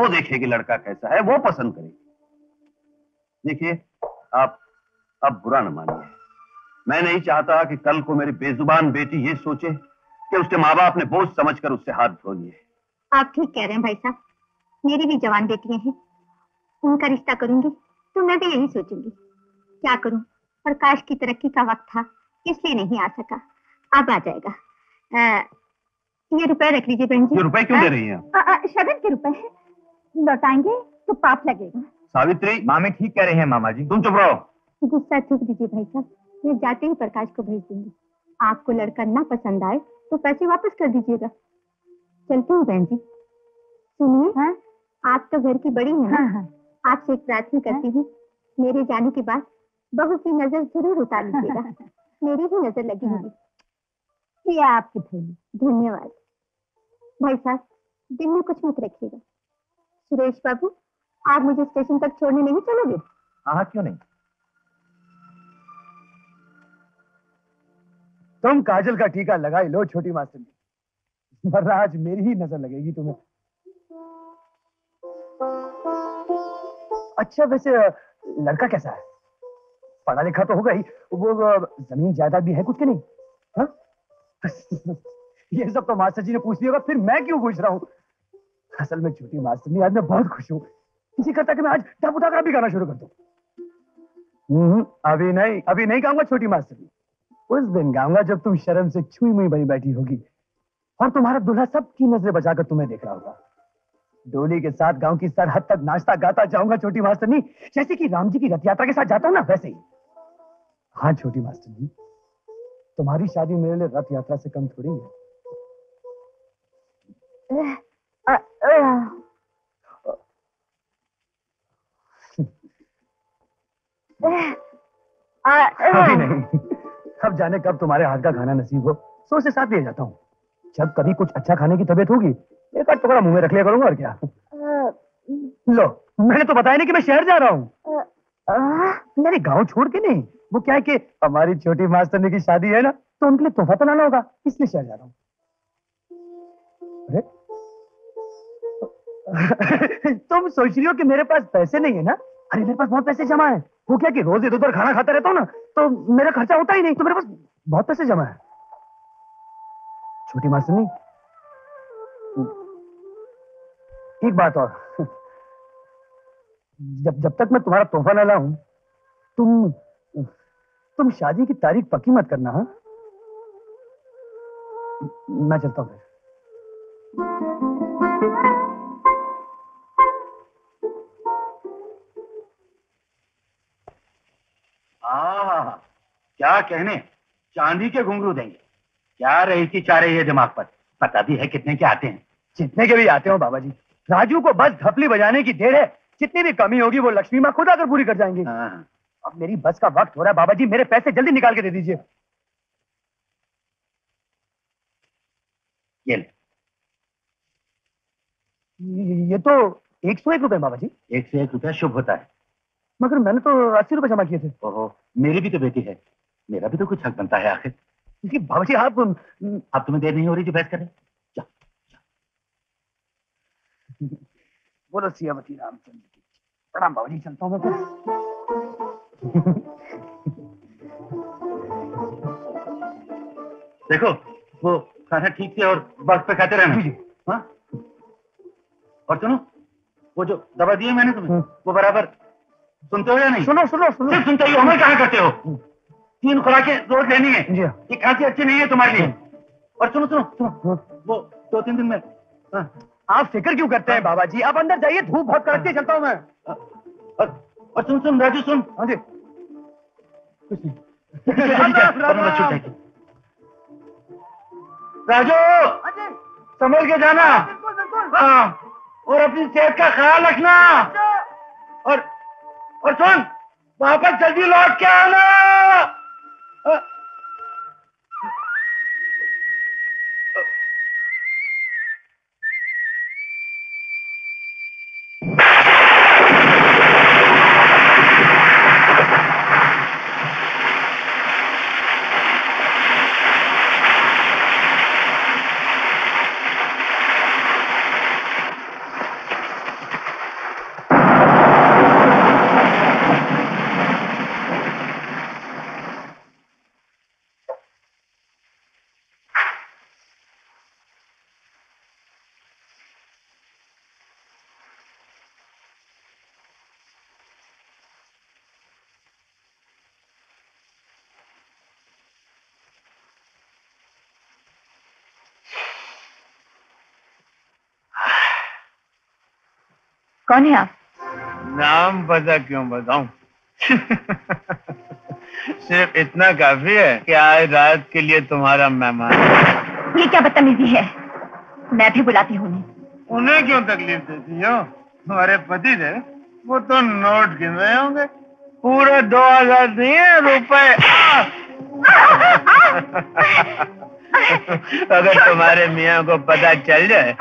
वो देखेगी लड़का कैसा है, वो पसंद करेगी। देखिए आप अब बुरा न मानिए, मैं नहीं चाहता कि कल को मेरी बेजुबान बेटी ये सोचे कि उसके माँ बाप ने बोझ समझकर उससे हाथ धो लिए। आप ठीक कह रहे हैं भाई साहब, मेरी भी जवान बेटियां हैं, उनका रिश्ता करूंगी तो मैं भी यही सोचूंगी। क्या करूं, प्रकाश की तरक्की का वक्त था इसलिए नहीं आ सका, अब आ जाएगा। आ, ये रुपए रख लीजिए बहन जी। ये रुपए क्यों दे रही हैं? शगन के रुपए है, लौटाएंगे तो पाप लगेगा। सावित्री मामी ठीक कह रहे हैं मामा जी, तुम चुप रहो। गुस्सा चुप दीजिए भाई साहब, मैं जाते ही प्रकाश को भेज दूंगी। आपको लड़का ना पसंद आए तो पैसे वापस कर दीजिएगा। चलते हैं बहन जी। सुनिए हाँ? आप तो घर की बड़ी हैं। हाँ, हाँ। आपसे एक प्रार्थना करती हूँ, मेरे जाने के बाद बहू की नजर जरूर उतार लीजिएगा। मेरी ही नजर लगी होगी। ये आपकी थैली। धन्यवाद भाई साहब, दिन में कुछ मत रखिएगा। सुरेश बाबू आप मुझे स्टेशन तक छोड़ने नहीं चलोगे? हाँ क्यों नहीं। तुम काजल का टीका लगाई लो छोटी मास्टर जी, वरना आज मेरी ही नजर लगेगी तुम्हें। अच्छा वैसे लड़का कैसा है? पढ़ा लिखा तो होगा ही, वो, वो जमीन जायदाद भी है कुछ के नहीं? हाँ ये सब तो मास्टर जी ने पूछ लिया होगा, फिर मैं क्यों पूछ रहा हूँ। असल में छोटी मास्टर जी आज मैं बहुत खुश हूँ, इसी करता कि मैं आज टप उठा कर भी गाना शुरू कर दूं। हम्म अभी नहीं, अभी नहीं गाऊंगा छोटी मास्टर जी, उस दिन गाऊंगा जब तुम शर्म से छुई मुई बनी बैठी होगी और तुम्हारा दूल्हा सबकी नजरें बचाकर तुम्हें देख रहा होगा। डोली के साथ गांव की सरहद तक नाश्ता गाता जाऊंगा छोटी मास्टरनी, जैसे कि रामजी की रथ यात्रा के साथ जाता हूं ना वैसे ही। हाँ छोटी मास्टरनी, तुम्हारी शादी मेरे लिए रथ यात्रा से कम थोड़ी है। आ, आ, आ, आ, आ, अभी नहीं, अब जाने कब तुम्हारे हाथ का खाना नसीब हो, सोच के साथ ले जाता हूँ। जब कभी कुछ अच्छा खाने की तबीयत होगी एक आध टुकड़ा मुंह में रख लिया करूंगा और क्या। आ, लो मैंने तो बताया नहीं कि मैं शहर जा रहा हूँ। नहीं गांव छोड़ के नहीं, वो क्या है कि हमारी छोटी मास्तरनी की शादी है ना, तो उनके लिए तोहफा बनाना होगा, इसलिए शहर जा रहा हूँ। तुम सोच रही हो कि मेरे पास पैसे नहीं है ना? अरे मेरे पास बहुत पैसे जमा है, वो क्या कि रोज इधर उधर खाना खाता रहता हूँ ना, तो मेरा खर्चा होता ही नहीं, तो मेरे पास बहुत पैसे जमा है। छोटी मास्तरनी एक बात और, जब जब तक मैं तुम्हारा तोहफा ना लाऊं तुम तुम शादी की तारीख पक्की मत करना। हा? मैं चलता हूं। आहा, क्या कहने, चांदी के घुंघरू देंगे। क्या रही थी चारे ये दिमाग पर, पता भी है कितने के आते हैं। जितने के भी आते हो बाबा जी, राजू को बस ढपली बजाने की देर है, जितनी भी कमी होगी वो लक्ष्मी माँ खुद आकर पूरी कर जाएंगी। अब मेरी बस का वक्त हो रहा है बाबा जी, मेरे पैसे जल्दी निकाल के दे दीजिए। ये ये तो एक सौ एक रुपए बाबा जी। एक सौ एक रुपया शुभ होता है, मगर मैंने तो अस्सी रुपए जमा किए थे। ओहो, मेरी भी तो बेटी है, मेरा भी तो कुछ हक बनता है आखिर। बाबा जी आप आप तुम्हें देर नहीं हो रही जो बहस करें। बोलो सियावती रामचंद्र की। प्रणाम बाबा जी, चलता हूँ मैं। देखो वो खाना ठीक से और वक्त पे खाते रहना। जी, हाँ। और सुनो, वो जो दवा दी है मैंने तुम्हें, वो बराबर सुनते हो या नहीं? सुनो सुनो सुनो, सिर्फ सुनते हो, हमें कहाँ करते हो। तीन खुराकें रोज लेनी है, ये खांसी अच्छी नहीं है तुम्हारे लिए। और सुनो सुनो सुनो, वो दो तीन दिन में। आप फिक्र क्यों करते हैं बाबा जी, आप अंदर जाइए, धूप बहुत कड़कती है। चलता हूं मैं। और, और सुन सुन राजू सुन। हाँ जी, कुछ नहीं राजू, संभल के जाना। बिल्कुल बिल्कुल, और अपनी सेहत का ख्याल रखना। और और सुन, वापस जल्दी लौट के आना। कौन है आप? नाम पता क्यों बताऊं? सिर्फ इतना काफी है कि आज रात के लिए तुम्हारा मेहमान। ये क्या बदतमीजी है, मैं भी बुलाती हूँ। उन्हें क्यों तकलीफ देती हो, तुम्हारे पति थे वो तो नोट गिन रहे होंगे, पूरा दो हजार नहीं है रुपए। अगर तुम्हारे मियाँ को पता चल जाए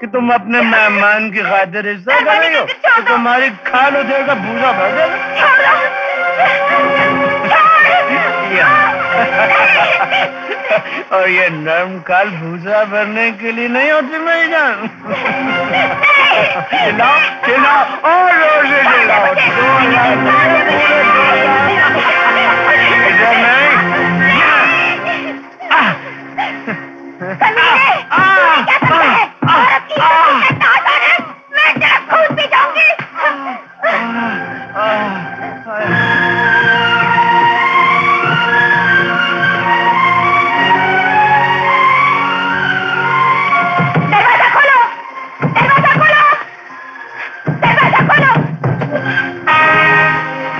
कि तुम अपने मेहमान की खातिर हिस्सा कर रही हो, तो तुम्हारी खाल उठेगा, भूसा भर देगा। और ये नरम काल भूसा भरने के लिए नहीं होती मेरी जान। चिल्लाओ चिल्लाओ और जोर से चिल्लाओ। मैं तेरा खून पी जाऊंगी।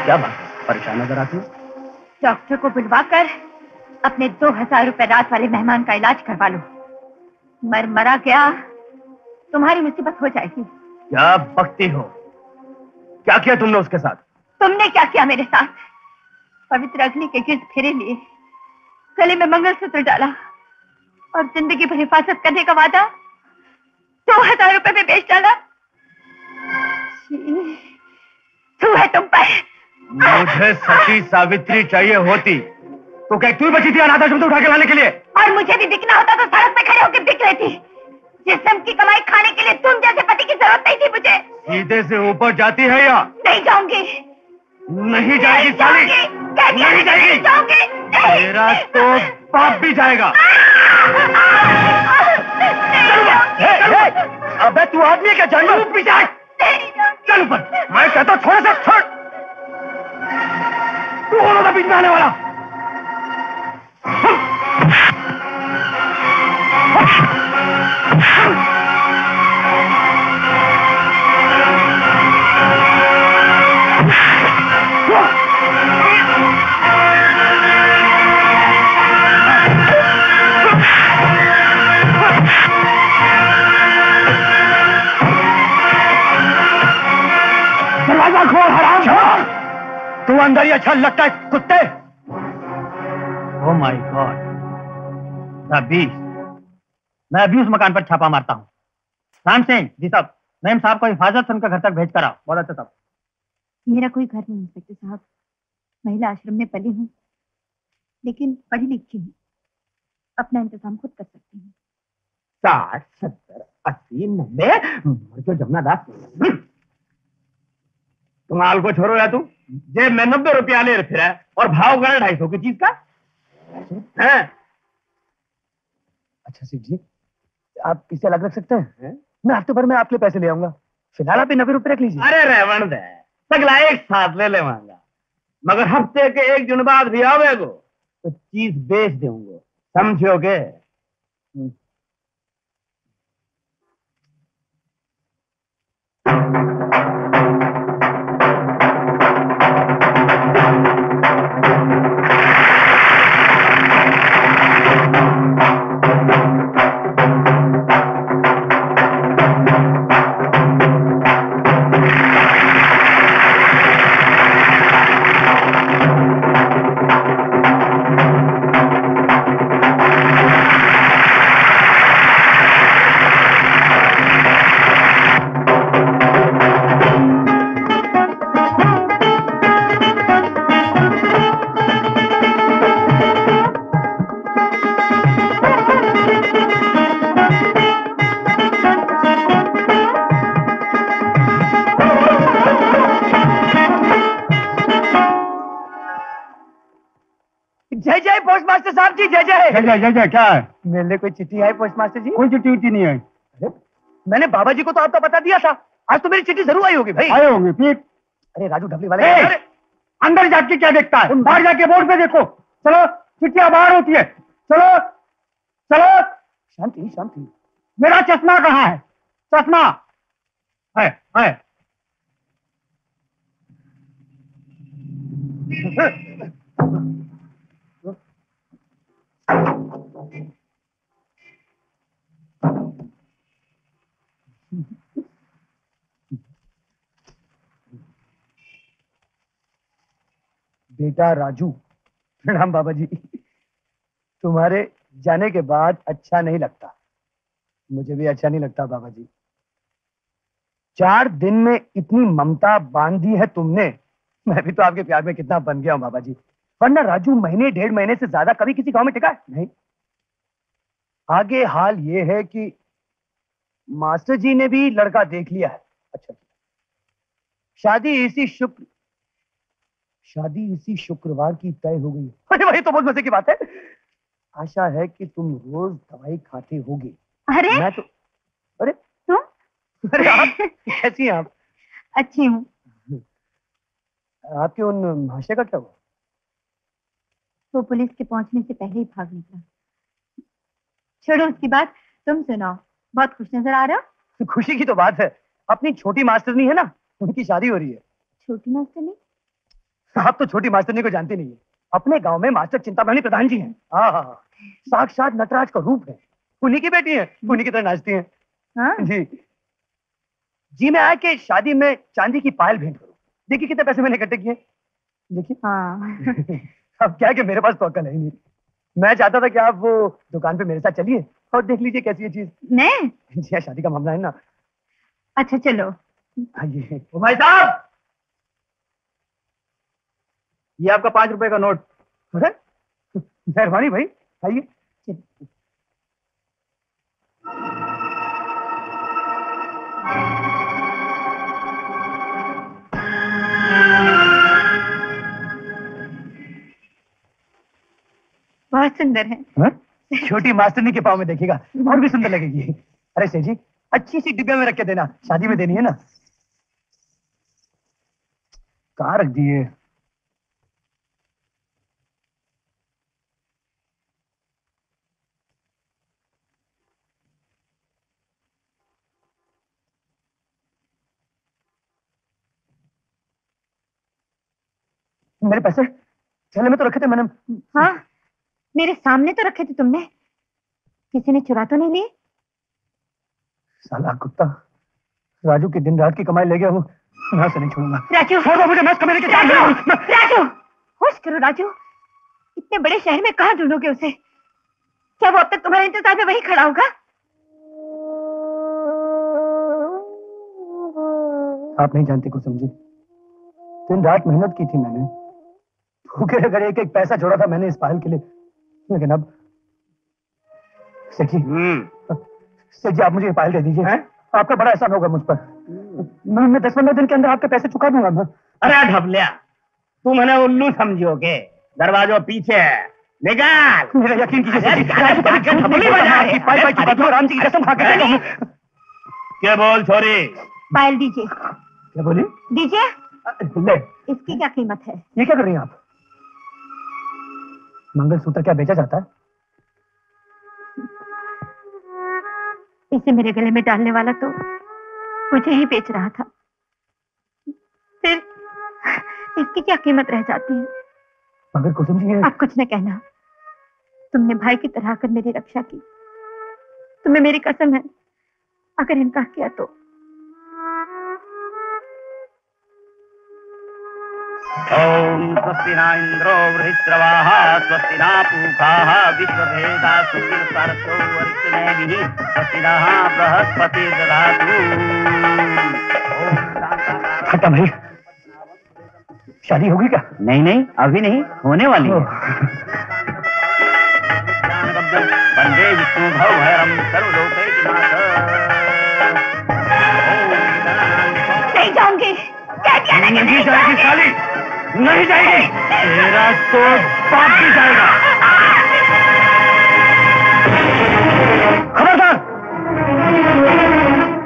क्या बात है, परेशान नजर आती हो? डॉक्टर को बुलवा कर अपने दो हजार रुपए रात वाले मेहमान का इलाज करवा लो। मर मरा गया तुम्हारी मुसीबत हो जाएगी। क्या बकती हो, क्या किया तुमने उसके साथ? तुमने क्या किया मेरे साथ? पवित्र अग्नि के गिर्द फेरे लिए, गले में मंगलसूत्र डाला और जिंदगी भर हिफाजत करने का वादा दो हजार रुपए में बेच डाला। तू है तुम पर। मुझे सती सावित्री चाहिए होती तो क्या तू बची थी अनाथ आश्रम से उठा के लाने के लिए? और मुझे भी बिकना होता तो सड़क पे खड़े होकर बिक रही थी। जिस्म की कमाई खाने के लिए तुम जैसे पति की जरूरत नहीं थी मुझे। सीधे से ऊपर जाती है या नहीं? जाऊंगी नहीं, जाएगी साली नहीं जाएगी। मेरा तो बाप भी जाएगा। अबे तू आदमी है क्या जानवर? भी जाए चल ऊपर। मैं कहता थोड़ा सा छोड़। तू कौन होता बीच में आने वाला? दरवाजा खोल हराम खोल। तू अंदर ही अच्छा लगता है कुत्ते। ओ माय गॉड सभी। मैं अभी उस मकान पर छापा मारता हूँ। राम सिंह जी साहब, मैम साहब को हिफाजत से उनका घर तक भेज कर आओ। बहुत अच्छा साहब। मेरा कोई घर नहीं है सकते साहब। महिला आश्रम में पली हूँ लेकिन पढ़ी लिखी हूँ, अपना इंतजाम खुद कर सकती हूँ। साठ सत्तर अस्सी नब्बे जमुना दास तुम्हाल को छोड़ो या तू जेब में नब्बे रुपया ले फिर है और भाव गए ढाई सौ की चीज का। अच्छा सिंह जी, आप किसे अलग रख सकते हैं? है? मैं हफ्ते भर में आपके पैसे ले आऊंगा। फिलहाल आप नब्बे रुपये रख लीजिए। अरे रहवन दे, सगला एक साथ ले ले मांगा। मगर हफ्ते के एक दिन बाद भी आवेगो तो चीज बेच देंगे, समझोगे? जय जय जय। क्या है? मेरे लिए कोई चिट्ठी आई पोस्ट मास्टर जी? कोई चिट्ठी उठी नहीं आई। मैंने बाबा जी को तो आपका बता दिया था। आज तो मेरी चिट्ठी जरूर आई होगी भाई। आई होगी फिर। अरे राजू ढबली वाले, अरे अंदर जाके क्या देखता है? बाहर जाके बोर्ड पे देखो। चलो चिट्ठियां बाहर होती है। चलो चलो। शांति शांति। मेरा चश्मा कहाँ है? चश्मा है, है। बेटा राजू, प्रणाम बाबा जी। तुम्हारे जाने के बाद अच्छा नहीं लगता। मुझे भी अच्छा नहीं लगता बाबा जी। चार दिन में इतनी ममता बांध दी है तुमने। मैं भी तो आपके प्यार में कितना बन गया हूं बाबा जी। वरना राजू महीने डेढ़ महीने से ज्यादा कभी किसी गांव में टिका है नहीं। आगे हाल ये है कि मास्टर जी ने भी लड़का देख लिया है। अच्छा, शादी इसी शुक्र शादी इसी शुक्रवार की तय हो गई है। अरे वही तो बहुत मजे की बात है। आशा है कि तुम रोज दवाई खाते होगे। अरे मैं तो अरे तुम अरे आप कैसी हैं आप? अच्छी हूँ। आपके उन भाषा का क्या हुआ? वो पुलिस के पहुंचने से पहले ही भाग निकला। छोड़ो उसकी बात, तुम सुनाओ, बहुत खुश नजर आ रहे हो। खुशी की तो बात है, अपनी छोटी मास्टरनी है ना, उनकी शादी हो रही है। छोटी मास्टरनी? आप तो छोटी मास्टरनी को जानते नहीं है। अपने गांव में मास्टर चिंतामणि प्रधान जी हैं। हाँ, साक्षात नटराज का रूप है। उन्हीं की बेटी है, उन्हीं की तरह नाचती है। हाँ? जी जी मैं आया कि शादी में चांदी की पायल भेंट करूँ। देखिए कितने पैसे मैंने इकट्ठे किए। देखिए हाँ। अब क्या है कि मेरे पास तो अकल है नहीं। मैं चाहता था कि आप वो दुकान पे मेरे साथ चलिए और देख लीजिए कैसी है चीज। नहीं जी, शादी का मामला है ना। अच्छा चलो। आइए भाई साहब, ये आपका पांच रुपए का नोट। अरे मेहरबानी भाई, आइए। बहुत सुंदर है। छोटी मास्टरनी के पाँव में देखिएगा और भी सुंदर लगेगी। अरे सेठ जी, अच्छी सी डिब्बे में रख के देना, शादी में देनी है ना। कहाँ रख दिए? मेरे पैसे थैले में तो रखे थे मैंने। हाँ, मेरे सामने तो रखे थे तुमने। किसी ने चुरा तो नहीं लिए? साला कुत्ता, राजू की दिन रात की कमाई ले गया वो। यहाँ से नहीं छोड़ूंगा। राजू मुझे, मैं कमरे के राजू, राजू होश करो राजू। इतने बड़े शहर में कहाँ ढूंढोगे उसे? क्या वो अब तक तुम्हारे इंतजार में वही खड़ा होगा? आप नहीं जानते कुछ समझे। दिन रात मेहनत की थी मैंने, भूखे अगर एक एक पैसा छोड़ा था मैंने इस पायल के लिए। लेकिन अब सेठी सेठ जी, आप मुझे पायल दे दीजिए हैं? आपका बड़ा एहसान होगा मुझ पर। मैं मैं दस पंद्रह दिन के अंदर आपके पैसे चुका दूंगा मैं। अरे ढबलिया, तुम है ना उल्लू समझोगे। दरवाजों पीछे है, निकाल। मेरा यकीन कीजिए, राम जी की कसम खा के। क्या बोल छोरी? पायल दीजिए। क्या बोली? दीजिए। इसकी क्या कीमत है? ये क्या कर रही हैं आप? मंगलसूत्र क्या बेचा जाता है? इसे मेरे गले में डालने वाला तो मुझे ही बेच रहा था, फिर इसकी क्या कीमत रह जाती है? मगर कुसुम जी है। आप कुछ न कहना, तुमने भाई की तरह आकर मेरी रक्षा की। तुम्हें मेरी कसम है, अगर इनकार किया तो। ओम स्वस्ति ना इंद्रो वृहस्पतिर्वाह, स्वस्ति ना पूषाः विश्ववेदा सुरसर्षो वरिष्ठमेहि, स्वस्ति नः बृहस्पतिर्दधातु। खट्टा भाई, शादी होगी क्या? नहीं नहीं, अभी नहीं, होने वाली है। वंदे विष्णु भवभयहरं सर्वलोकैकनाथं। नहीं जाऊंगी, क्या क्या नहीं जाएगी साली, नहीं जाएगी। तेरा तो बाप भी जाएगा। खबरदार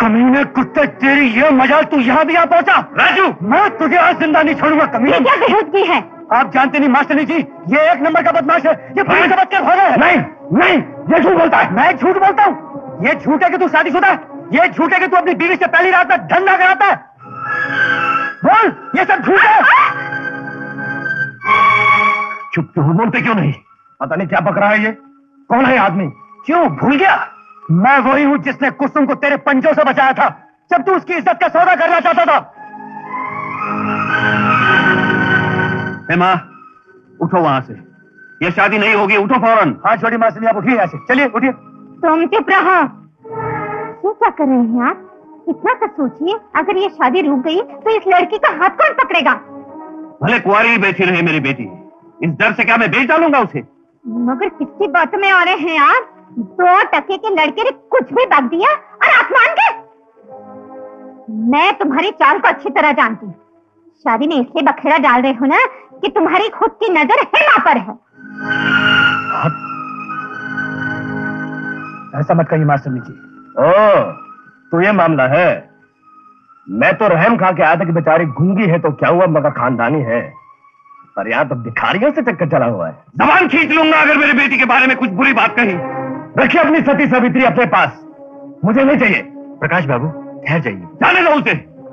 कमीने कुत्ते, तेरी ये मजाल, तू यहाँ भी आ पहुँचा। राजू, मैं तुझे आज जिंदा नहीं छोड़ूंगा। कमीने क्या बेहूद भी है? आप जानते नहीं मास्टर जी, ये एक नंबर का बदमाश है। ये पुलिस के बच्चे भरे हैं। नहीं नहीं, ये झूठ बोलता है। मैं झूठ बोलता हूँ? ये झूठ है कि तू शादीशुदा है। ये झूठ है कि तू अपनी बीवी से पहली रात में धंधा कराता है। बोल, ये सब झूठ है। चुप क्यों, बोलते क्यों नहीं? पता नहीं क्या बक रहा है ये। कौन है आदमी? क्यों भूल गया? मैं वही हूँ जिसने कुसुम को तेरे पंजों से बचाया था, जब तू उसकी इज्जत का सौदा करना चाहता था। हेमा, उठो वहां से, ये शादी नहीं होगी। उठो फौरन। हाँ छोटी माँ से, आप उठिए यहाँ से, चलिए उठिए। तुम चुप रहो। ये क्या कर रहे हैं आप? इतना तो सोचिए, अगर ये शादी रुक गई तो इस लड़की का हाथ कौन पकड़ेगा? भले कुंवारी बैठी रहे मेरी बेटी, इस डर से क्या मैं बेच डालूंगा उसे? मगर किसकी बातों में आ रहे हैं यार, दो टके के लड़के ने कुछ भी बक दिया और आसमान के। मैं तुम्हारी चाल को अच्छी तरह जानती हूँ, शादी में इसलिए बखेड़ा डाल रहे हो ना कि तुम्हारी खुद की नजर हेमा पर है। ऐसा मत कहिए मास्टर जी। ओ, तो ये मामला है। मैं तो रहम खा के आया था कि बेचारी गूंगी है तो क्या हुआ, मगर खानदानी है, पर यहाँ तो भिखारियों से चक्कर चला हुआ है। जबान खींच लूंगा अगर मेरी बेटी के बारे में कुछ बुरी बात कही। रखिए अपनी सती सावित्री अपने पास, मुझे नहीं चाहिए। प्रकाश बाबू ठहर जाइए, जाने दो उसे।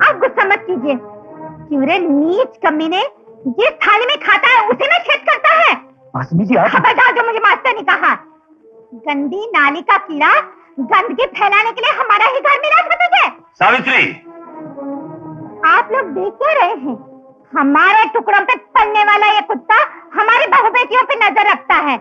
आप गुस्सा मत कीजिए, क्यों नीच कमीने जिस थाली में खाता है उसे में छेद करता है। मास्टर जी आप खबरदार, जो मुझे मास्टर ने कहा। गंदी नाली का कीड़ा गंदगी फैलाने के लिए हमारा ही घर में राज बदल है। सावित्री आप लोग देख क्या रहे हैं, हमारे टुकड़ों पे पलने वाला ये कुत्ता हमारी बहु बेटियों पे नजर रखता है।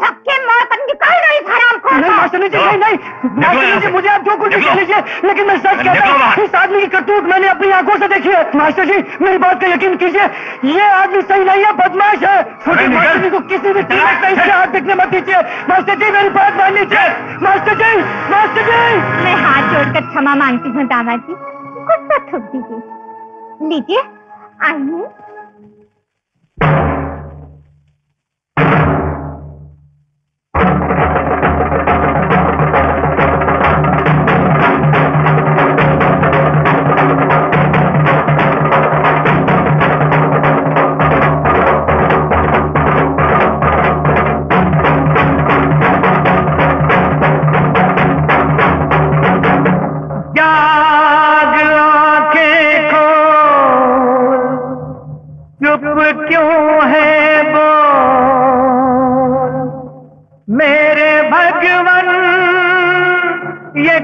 धक्के मार बंदी कर रही हरामखोर। नहीं मास्टर जी, नहीं नहीं मास्टर जी, मुझे आप जो कुछ भी कह लीजिए, लेकिन मैं सच कहता हूं इस आदमी की करतूत मैंने अपनी आंखों से देखी है। मास्टर जी मेरी बात का यकीन कीजिए, ये आदमी सही नहीं है, बदमाश है। मास्टर जी को किसी भी तरह से इसके हाथ देखने मत दीजिए। मास्टर जी मेरी बात मान लीजिए। मास्टर जी, मास्टर जी मैं हाथ जोड़कर क्षमा मांगती हूँ। दादा जी कुत्ता थूक दीजिए, लीजिए आइए। ये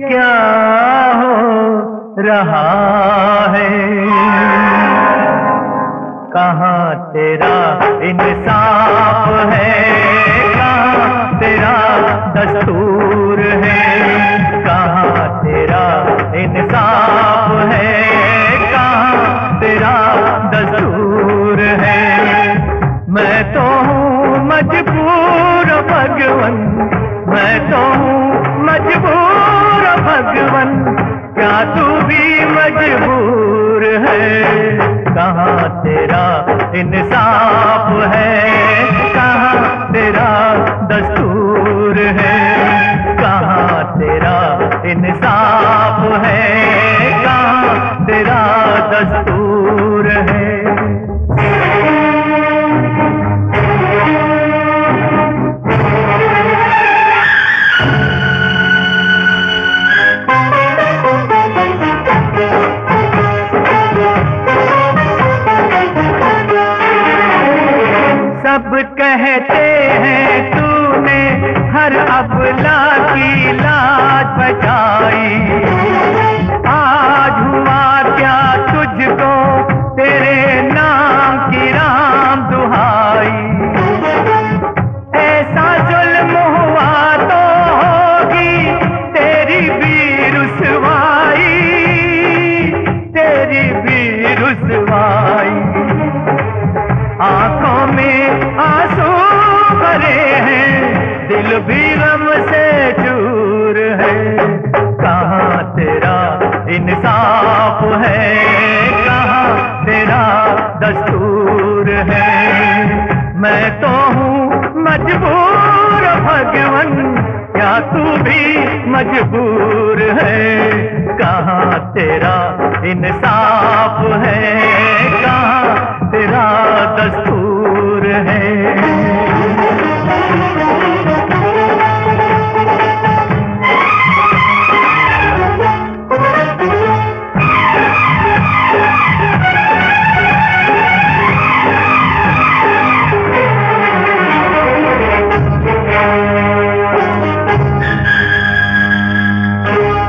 क्या हो रहा है, कहाँ तेरा इंसाफ है, कहाँ तेरा दस्तूर है, कहाँ तेरा इंसाफ है, कहाँ तेरा दस्तूर है। मैं तो हूँ मजबूर भगवन, मैं तो मजबूर भगवन, क्या तू भी मजबूर है, कहाँ तेरा इंसाफ है, कहाँ तेरा दस्तूर है, कहाँ तेरा इंसाफ है, कहाँ तेरा दस्तूर है। कहते हैं तूने हर अबला की लाज बचाई, आज हुआ क्या तुझको तेरे नाम की राम दुहाई। ऐसा जुल्म हुआ तो होगी तेरी भी रुसवाई, तेरी भी रुसवाई। आंखों में आंसू भरे हैं, दिल भी गम से चूर है, कहाँ तेरा इंसाफ है, कहाँ तेरा दस्तूर है। मैं तो हूँ मजबूर भगवन, क्या तू भी मजबूर है, कहाँ तेरा इंसाफ है, कहाँ तेरा दस्तूर है।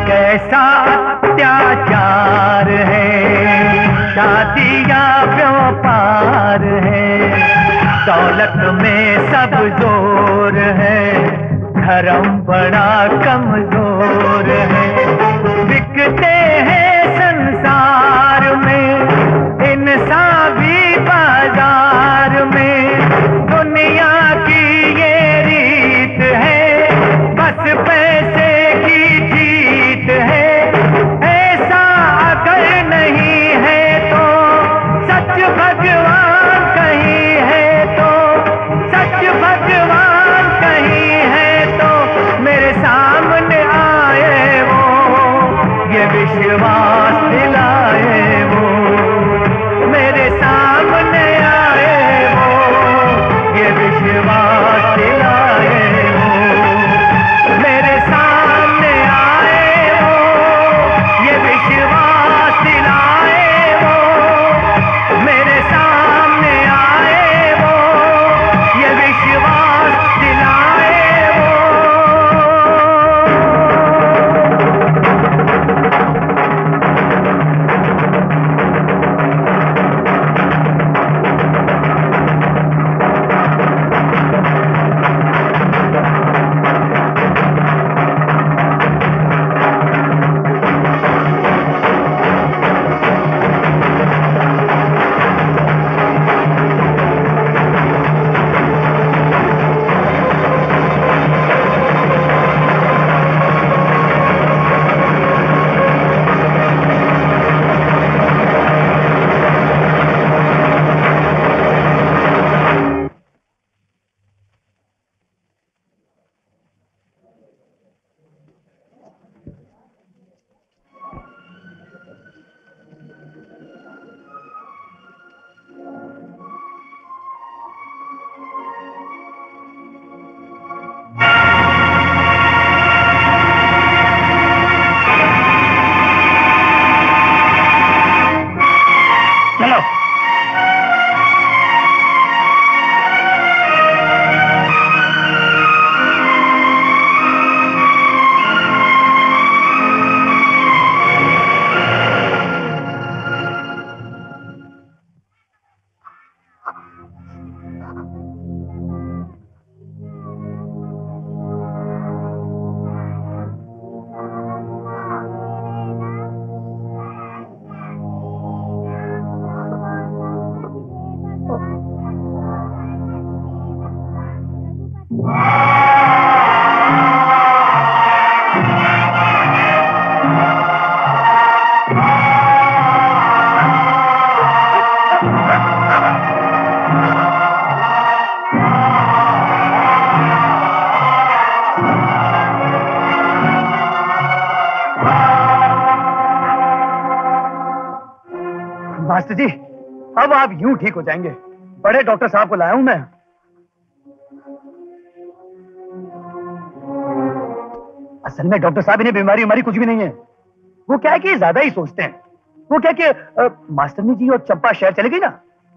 कैसा अत्याचार है, शादियाँ व्यापार है, दौलत में सब जोर है, धर्म बड़ा कमजोर है, मास्टर जी, अब आप यूं ठीक हो जाएंगे। बड़े डॉक्टर साहब को लाया हूं मैं। असल में डॉक्टर साहब, इन्हें बीमारी हमारी कुछ भी नहीं है। वो क्या है कि ज्यादा ही सोचते हैं। वो क्या है कि मास्टरनी जी और चंपा शहर चले गई ना,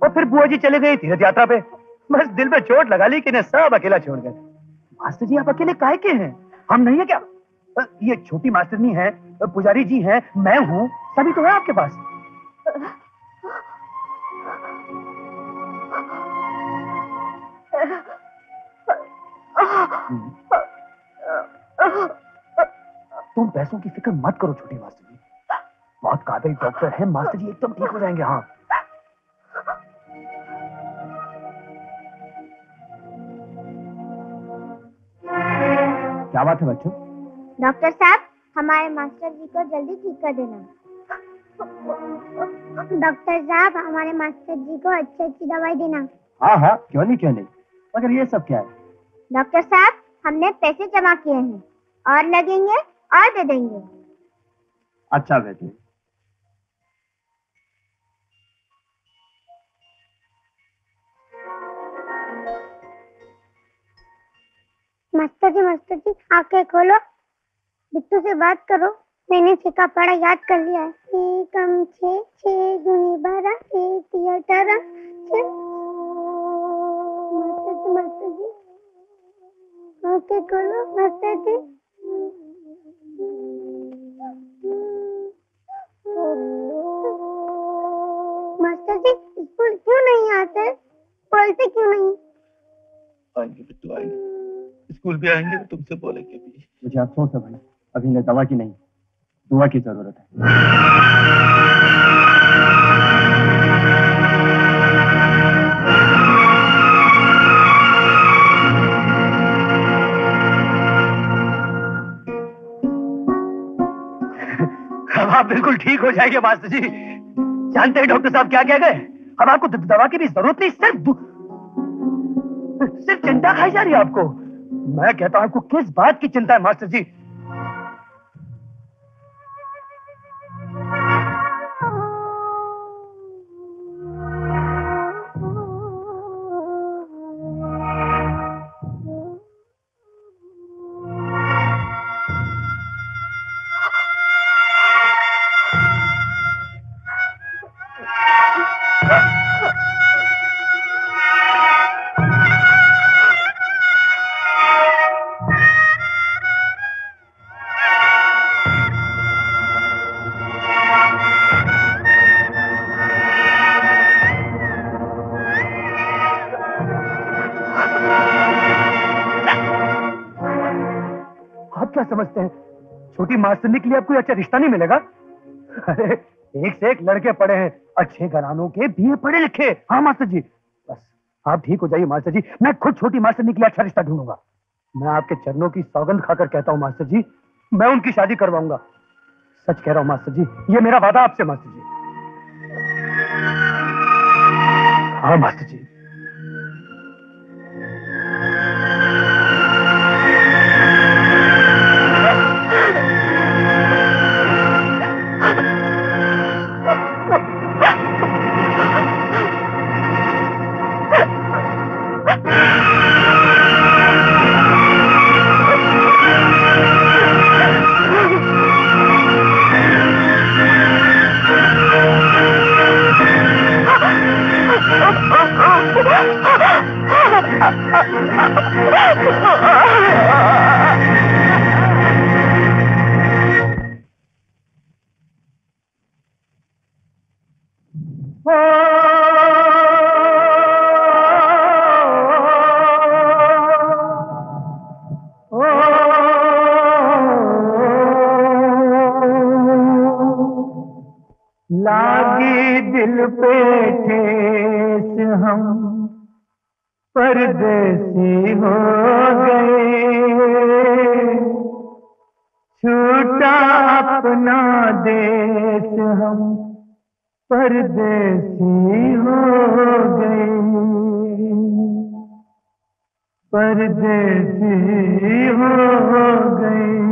और फिर बुआ जी चले गए तीर्थ यात्रा पे। बस दिल में चोट लगा ली कि इन्हें सब अकेला छोड़ गए। मास्टर जी, आप अकेले काहे के हैं? हम नहीं है क्या? ये छोटी मास्टरनी है, पुजारी जी है, मैं हूँ, सभी तो है आपके पास। तुम पैसों की फिक्र मत करो छोटी मास्टर जी, बहुत काबिल डॉक्टर हैं मास्टर जी, एकदम ठीक हो जाएंगे। हाँ, क्या बात है बच्चों? डॉक्टर साहब, हमारे मास्टर जी को जल्दी ठीक कर देना। डॉक्टर साहब, हमारे मास्टर जी को अच्छी अच्छी दवाई देना। हाँ हाँ, क्यों नहीं क्यों नहीं। मगर ये सब क्या है? डॉक्टर साहब, हमने पैसे जमा किए हैं, और लगेंगे और दे देंगे। अच्छा बेटे, मास्टर जी मास्टर जी आंखें खोलो, बिट्टू से बात करो। मैंने सीखा पढ़ा याद कर लिया है। एकम छः छः गुनी बारह एक अठारह। मास्टर जी, ओके करो master ji. Master ji, school क्यों नहीं आते? बोलते क्यों नहीं? आएंगे बिट्टू, आएंगे, स्कूल भी आएंगे तो तुमसे बोलेंगे भी। मुझे अफसोस है भाई, अभी इन्हें दवा की नहीं दुआ की जरूरत है। आप बिल्कुल ठीक हो जाएंगे मास्टर जी। जानते हैं डॉक्टर साहब क्या कह गए? अब आपको दवा की भी जरूरत नहीं, सिर्फ सिर्फ चिंता खाई जा रही है आपको। मैं कहता हूं, आपको किस बात की चिंता है मास्टर जी? मास्टरनी के लिए आपको अच्छा रिश्ता नहीं मिलेगा। अरे एक से एक लड़के पड़े हैं, अच्छे घरानों के भी, पढ़े लिखे। हाँ मास्टर जी, बस आप ठीक हो जाइए मास्टर जी। मैं खुद छोटी मास्टरनी के लिए अच्छा रिश्ता ढूंढूंगा। मैं आपके चरणों की सौगंध खाकर कहता हूँ मास्टर जी, मैं उनकी शादी करवाऊंगा। सच कह रहा हूँ मास्टर जी, ये मेरा वादा आपसे मास्टर जी। हाँ मास्टर जी। लागी दिल पे ठेस हम परदेसी हो गए, छूटा अपना देश हम परदेसी हो गए, परदेसी हो गए।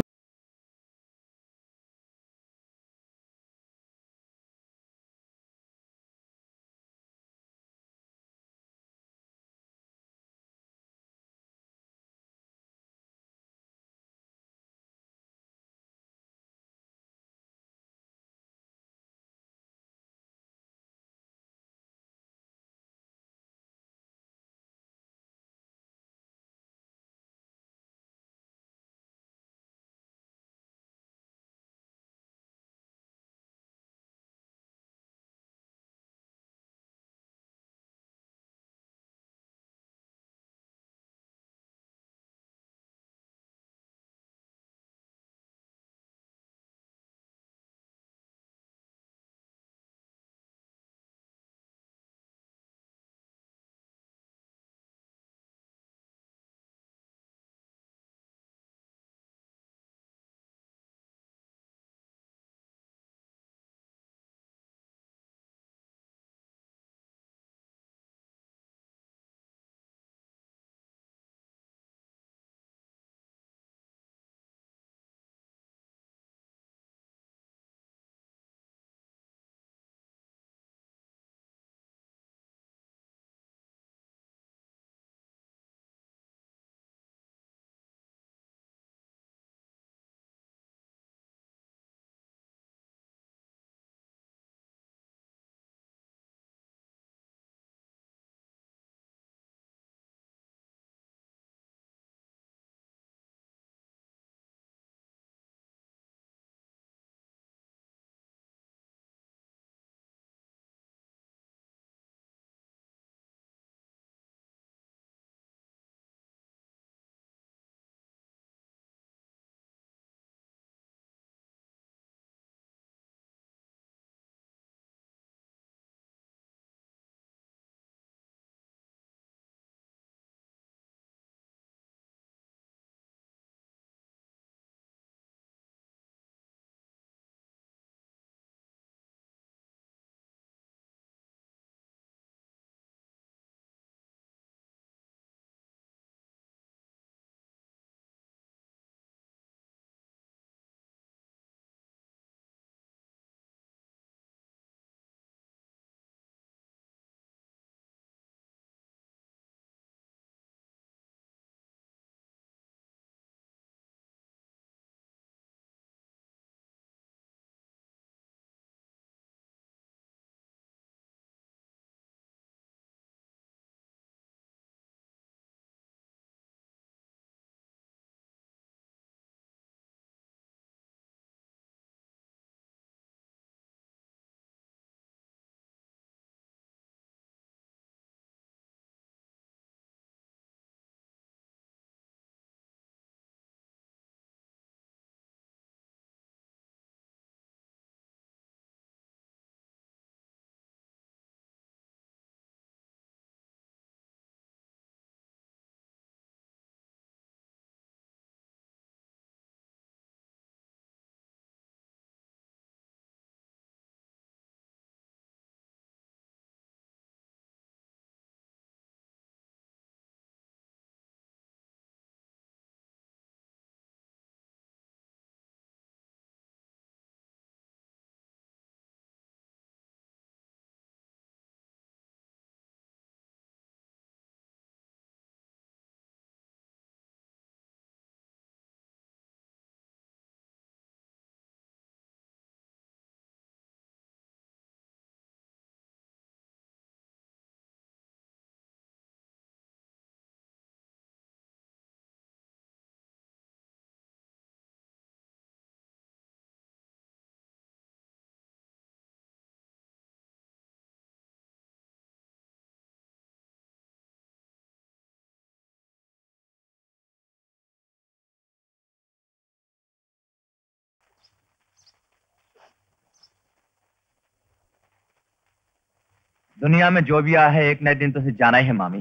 दुनिया में जो भी आया है, एक नए दिन तो उसे जाना ही है मामी।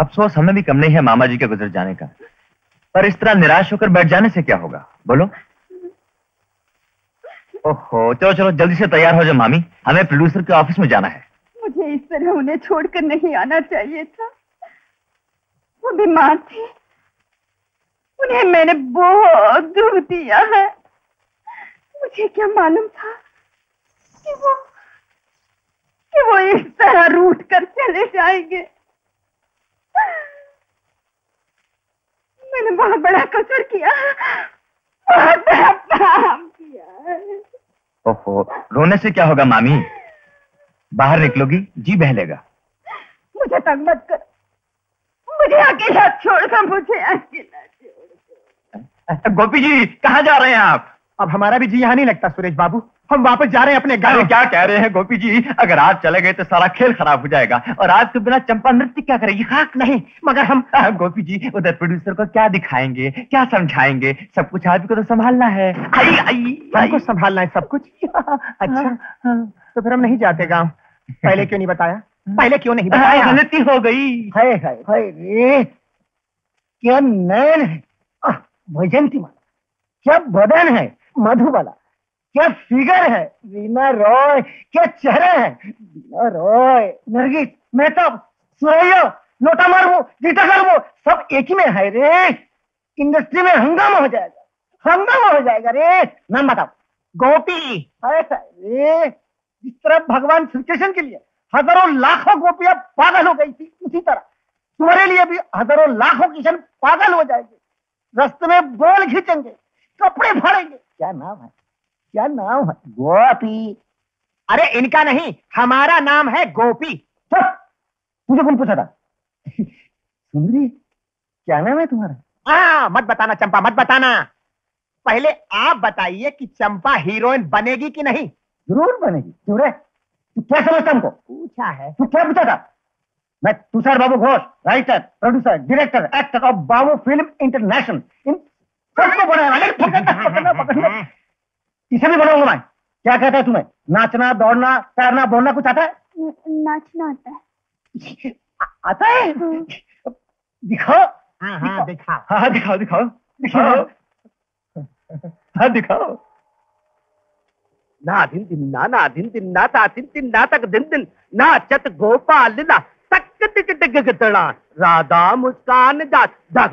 अफसोस हमें भी कम नहीं है मामा जी के गुजर जाने का, पर इस तरह निराश होकर बैठ जाने से क्या होगा बोलो। ओहो, चलो चलो जल्दी से तैयार हो जाओ मामी, हमें प्रोड्यूसर के ऑफिस में जाना है। मुझे इस तरह उन्हें छोड़कर नहीं आना चाहिए था, वो बीमार थी, उन्हें मैंने बहुत दुख दिया है। मुझे क्या मालूम था कि वो कि वो इस तरह रूठ कर चले जाएंगे। मैंने बहुत बड़ा कसूर किया, बहुत बड़ा पाप किया। ओहो, रोने से क्या होगा मामी, बाहर निकलोगी जी बहलेगा। मुझे तंग मत कर, मुझे अकेला छोड़कर, मुझे अकेला छोड़कर। गोपी जी कहाँ जा रहे हैं आप? अब हमारा भी जी यहाँ नहीं लगता सुरेश बाबू, हम वापस जा रहे हैं अपने घर। क्या कह रहे हैं गोपी जी, अगर आज चले गए तो सारा खेल खराब हो जाएगा, और आज तो बिना चंपा नृत्य क्या करेगी। खाक नहीं, मगर हम गोपी जी उधर प्रोड्यूसर को क्या दिखाएंगे, क्या समझाएंगे, सब कुछ आदमी को तो संभालना है। आई आई हमको संभालना है सब कुछ। अच्छा तो फिर हम नहीं जाते गाँव, पहले क्यों नहीं बताया, पहले क्यों नहीं बताया? गलती हो गई है। क्या नैन है भजंती माला, क्या बदन है मधुबाला, क्या फिगर है रीना रॉय, क्या चेहरा है रीना रॉय, नरगिस मेहता, सुरैया, लोटा मारवो, जीता करवो, सब एक ही में है रे। इंडस्ट्री में हंगामा हो जाएगा, हंगामा हो जाएगा रे। नाम बताओ। गोपी। ऐसा रे, जिस तरह भगवान श्री कृष्ण के लिए हजारों लाखों गोपियां पागल हो गई थी, उसी तरह तुम्हारे लिए भी हजारों लाखों किशन पागल हो जाएंगे, रस्ते में बोल खींचेंगे, कपड़े फाड़ेंगे। क्या नाम है, क्या नाम है? गोपी। अरे इनका नहीं, हमारा नाम है गोपी। मुझे कौन पूछा था? सुंदरी क्या नाम है तुम्हारा? आ, मत बताना चंपा, मत बताना। पहले आप बताइए कि चंपा हीरोइन बनेगी कि नहीं? जरूर बनेगी। क्यों रे, तू क्या समझता हमको? पूछा है। तू क्या पूछा था? मैं Tushar Babu Ghosh, writer, producer, director, actor of Babu film international, इन सबको बनाया वाले। इसे भी बनाऊंगा मैं। क्या कहता है तुम्हें? नाचना, दौड़ना, तैरना, बोलना कुछ आता है? न, नाचना आता है। आ, आता है? दिखाओ। हाँ हाँ दिखाओ, हाँ दिखाओ दिखाओ दिखाओ, हाँ दिखाओ। ना दिन दिन ना ना दिन दिन ना ता दिन दिन ना तक दिन दिन ना चत गोपाल ना राधा मुस्कान दास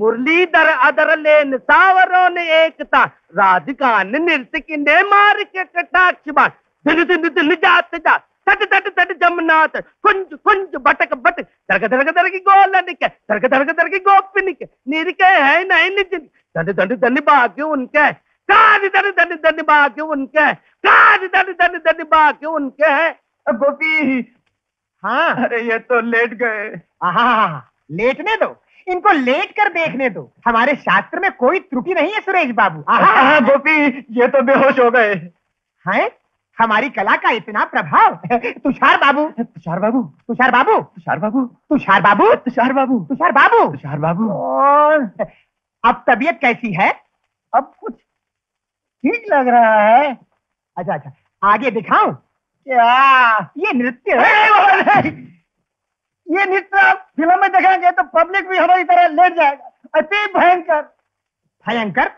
मुरलीधर अदर लेन सावरों ने एकता राधिका नृत्य की ने मार के कटाक्ष बाण दिल दिल दिल जात जात तट तट तट जमनाथ कुंज कुंज बटक बट धरक धरक धरक गोल निके धरक धरक धरक गोपी निके निरके है नहीं निज दंड दंड दंड भाग्य उनके काज दंड दंड दंड भाग्य उनके काज दंड दंड दंड भाग्य उनके है। गोपी। हाँ अरे ये तो लेट गए। हाँ लेटने दो इनको, लेट कर देखने दो, हमारे शास्त्र में कोई त्रुटि नहीं है सुरेश बाबू। हाँ गोपी ये तो बेहोश हो गए हैं, हमारी कला का इतना प्रभाव। तुषार बाबू तुषार बाबू तुषार बाबू तुषार बाबू तुषार बाबू तुषार बाबू तुषार बाबू तुषार बाबू। और अब तबीयत कैसी है? अब कुछ ठीक लग रहा है। अच्छा अच्छा आगे दिखाऊं क्या? ये नृत्य है, ये नृत्य फिल्म में देखेंगे तो पब्लिक भी हमारी तरह लेट जाएगा। अति भयंकर। भयंकर?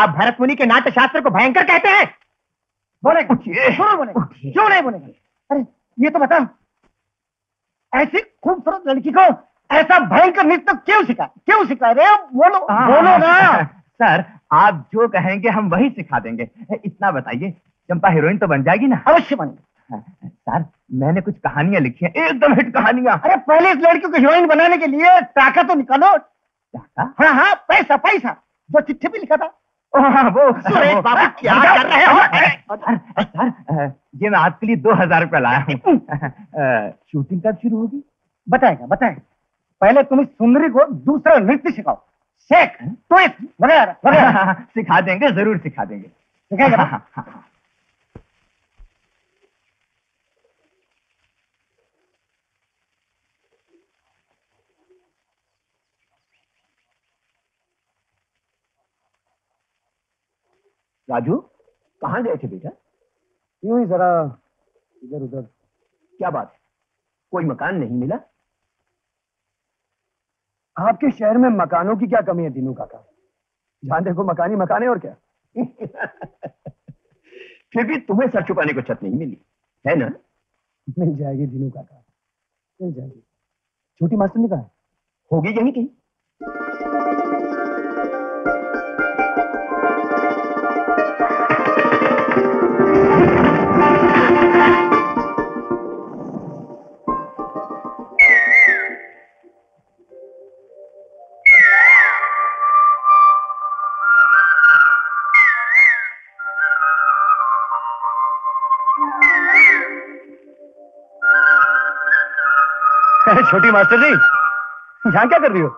आप भरत मुनि के नाट्य शास्त्र को भयंकर कहते हैं? बोले क्यों नहीं बोलेंगे? अरे ये तो बताओ, ऐसी खूबसूरत लड़की को ऐसा भयंकर नृत्य क्यों सिखा क्यों सिखा रहे हो? बोलो बोलो ना। सर आप जो कहेंगे हम वही सिखा देंगे, इतना बताइए चंपा हीरोइन तो बन जाएगी ना? अवश्य बनेगी सर, मैंने कुछ कहानियां लिखी हैं, एकदम हिट कहानियां। अरे पहले इस लड़की को हीरोइन बनाने के लिए टाका तो निकालो। टाका? हाँ हाँ पैसा पैसा, जो चिट्ठी पे लिखा था। ओह हाँ वो सुरेश बाबू क्या कर रहे हो? सर सर ये मैं आपके लिए दो हजार रुपया लाया हूँ। शूटिंग कब शुरू होगी? बताएगा बताएगा, पहले तुम इस सुंदरी को दूसरा नृत्य सिखाओ, शेख ट्विस्ट वगैरह। सिखा देंगे, जरूर सिखा देंगे। सिखाएगा। राजू कहाँ गए थे बेटा? यूं ही जरा इधर उधर। क्या बात है, कोई मकान नहीं मिला? आपके शहर में मकानों की क्या कमी है दीनू काका? जहां देखो मकानी मकाने और क्या। फिर भी तुम्हें सर छुपाने को छत नहीं मिली है ना? मिल जाएगी दीनू काका, मिल जाएगी। छोटी मास्टर ने कहा होगी यहीं की। छोटी मास्टर जी यहाँ क्या कर रही हो?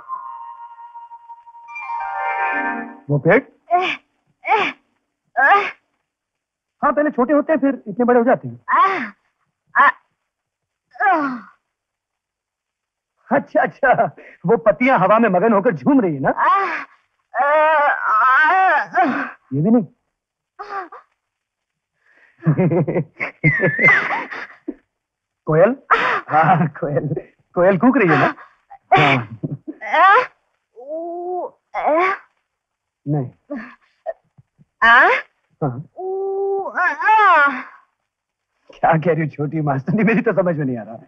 वो पेड़? हाँ पहले छोटे होते हैं फिर इतने बड़े हो जाते हैं। अच्छा अच्छा, वो पत्तियां हवा में मगन होकर झूम रही है ना? ये भी नहीं। कोयल? हाँ कोयल कोयल कूक रही है ना? नहीं। क्या कह रही हो छोटी मास्टरनी, मेरी तो समझ में नहीं आ रहा।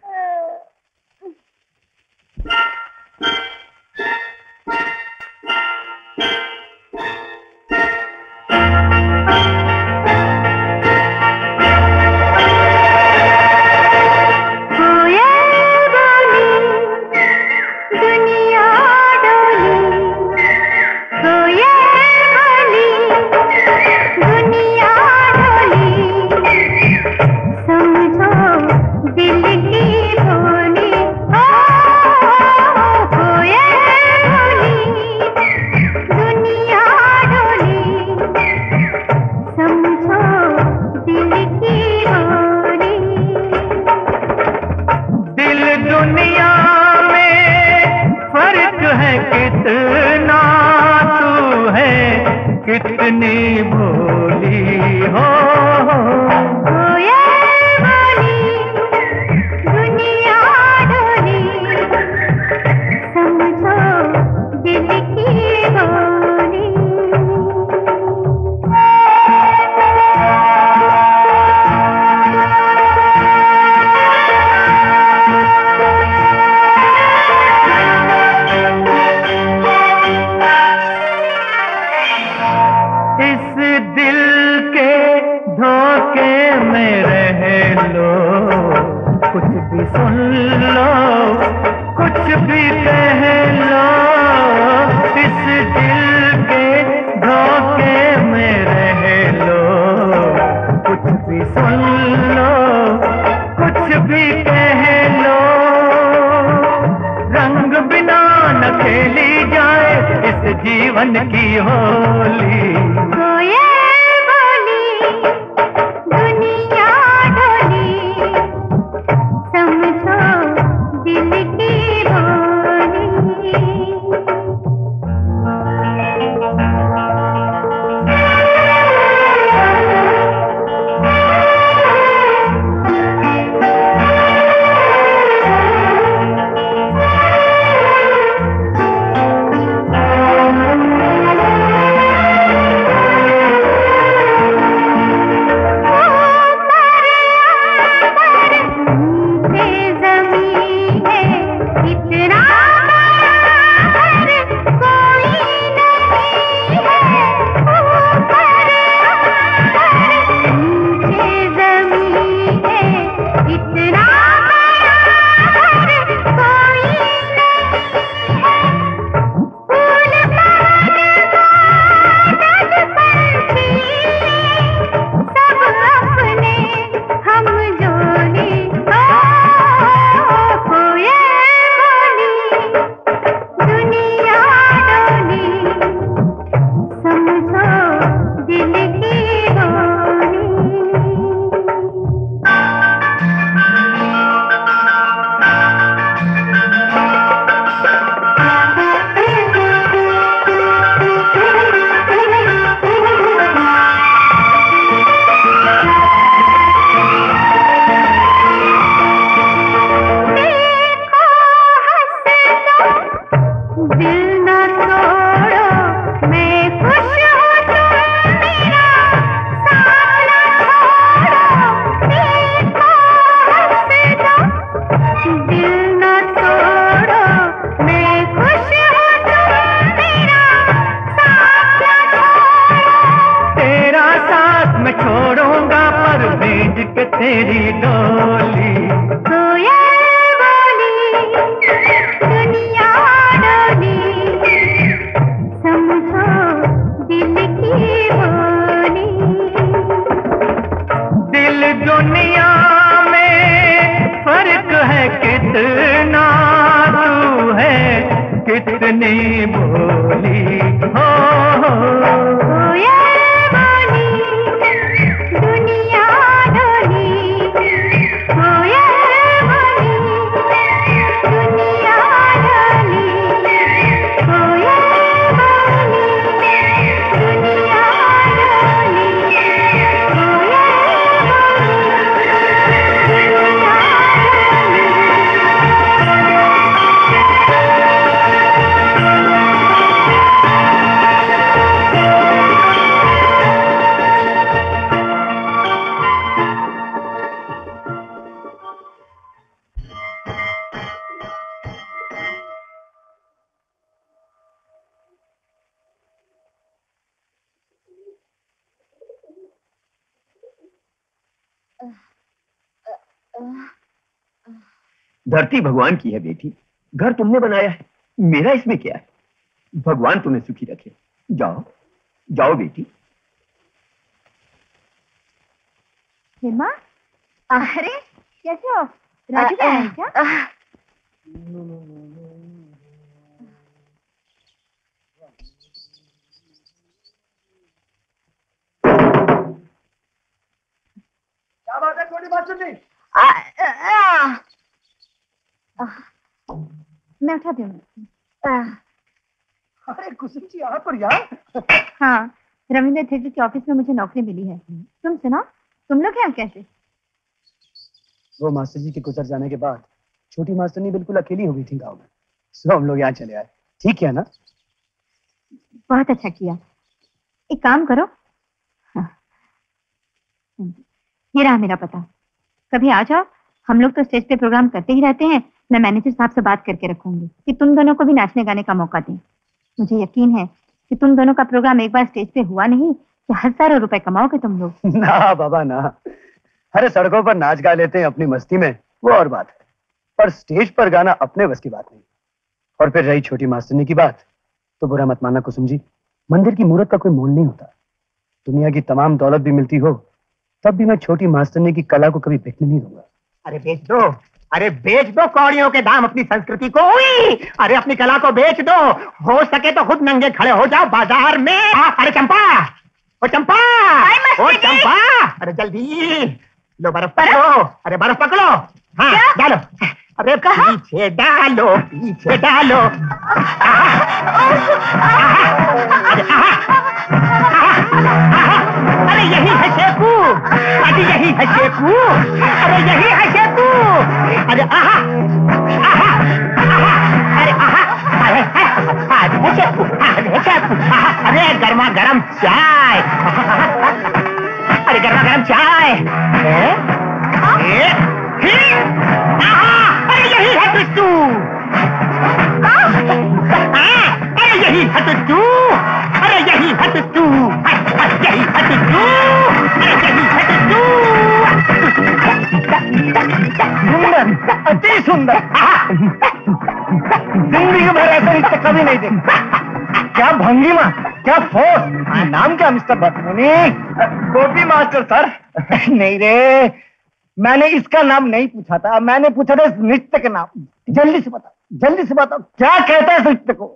धरती भगवान की है बेटी, घर तुमने बनाया है, मेरा इसमें क्या है? भगवान तुम्हें सुखी रखे। जाओ जाओ बेटी। हेमा, अरे कैसे हो? राजू क्या है क्या? क्या बात है, थोड़ी बात सुन ली? आ, मैं उठा दूंगी। अरे कुसुम जी यहाँ पर यार। हाँ, रविंद्र थिएटर के ऑफिस में मुझे नौकरी मिली है। तुम सुना, तुम लोग हैं कैसे? वो मास्टर जी के गुजर जाने के बाद छोटी मास्टरनी बिल्कुल अकेली हो गई थी गाँव में, सो हम लोग यहाँ चले आए। ठीक है ना? बहुत अच्छा किया। एक काम करो, हाँ। ये रहा मेरा पता, कभी आ जाओ। हम लोग तो स्टेज पे प्रोग्राम करते ही रहते हैं। मैं मैनेजर साहब से बात करके रखूंगी कि तुम दोनों को भी नाचने गाने का मौका दें। मुझे यकीन है कि तुम दोनों का प्रोग्राम एक बार स्टेज पे हुआ नहीं कि हजारों रुपए कमाओगे तुम लोग। ना बाबा ना, अरे सड़कों पर नाच गा लेते हैं अपनी मस्ती में, वो और बात है, पर स्टेज पर गाना अपने बस की बात नहीं। और फिर रही छोटी मास्टरनी की बात, तो बुरा मत मानना कुसुम जी, मंदिर की मूर्त का कोई मोल नहीं होता। दुनिया की तमाम दौलत भी मिलती हो तब भी मैं छोटी मास्टरनी की कला को कभी बिकने नहीं दूंगा। अरे बेच दो, अरे बेच दो कौड़ियों के दाम अपनी संस्कृति को, अरे अपनी कला को बेच दो। हो सके तो खुद नंगे खड़े हो जाओ बाजार में। आ, अरे चंपा, ओ चंपा, ओ चंपा, अरे जल्दी लो बर्फ पकड़ो, अरे बर्फ पकड़ो। हाँ डालो, अरे पीछे डालो, पीछे डालो। अरे यही है शेपू, अरे यही है शेपू, अरे यही है शेपू। अरे आहा आहा आहा, अरे आहा, अरे है शेपू, अरे शेपू, अरे गर्मा गर्म चाय, अरे गर्मा गर्म चाय। अरे यही है तुस्तू, अरे यही है तुस्तू, अरे यही है तुस्तू, यही है तुस्तू, अरे यही है तुस्तू। सुंदर, अति सुंदर, जिंदगी भर ऐसा रिश्ता कभी नहीं देखा। क्या भंगिमा, क्या फोर्स। नाम क्या mister Bharat Muni? Gopi master sir. नहीं रे, मैंने इसका नाम नहीं पूछा था, मैंने पूछा था इस नृत्य का नाम। जल्दी से बताओ, जल्दी से बताओ, क्या कहता है इस नृत्य को?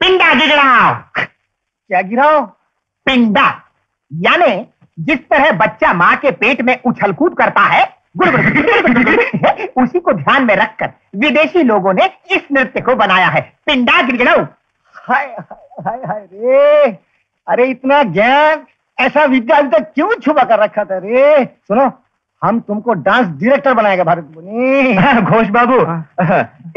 पिंडा गिराओ। क्या गिराओ? पिंडा, यानी जिस तरह बच्चा माँ के पेट में उछल कूद करता है, गुड़ गुड़ गुड़ गुड़, उसी को ध्यान में रखकर विदेशी लोगों ने इस नृत्य को बनाया है, पिंडा गिड़गिड़ाऊ। हाय हाय हाय रे, अरे इतना ज्ञान, ऐसा विद्या अभी तक क्यों छुपा कर रखा था रे? सुनो, हम तुमको डांस डायरेक्टर बनाएगा भारत मुनि। घोष बाबू,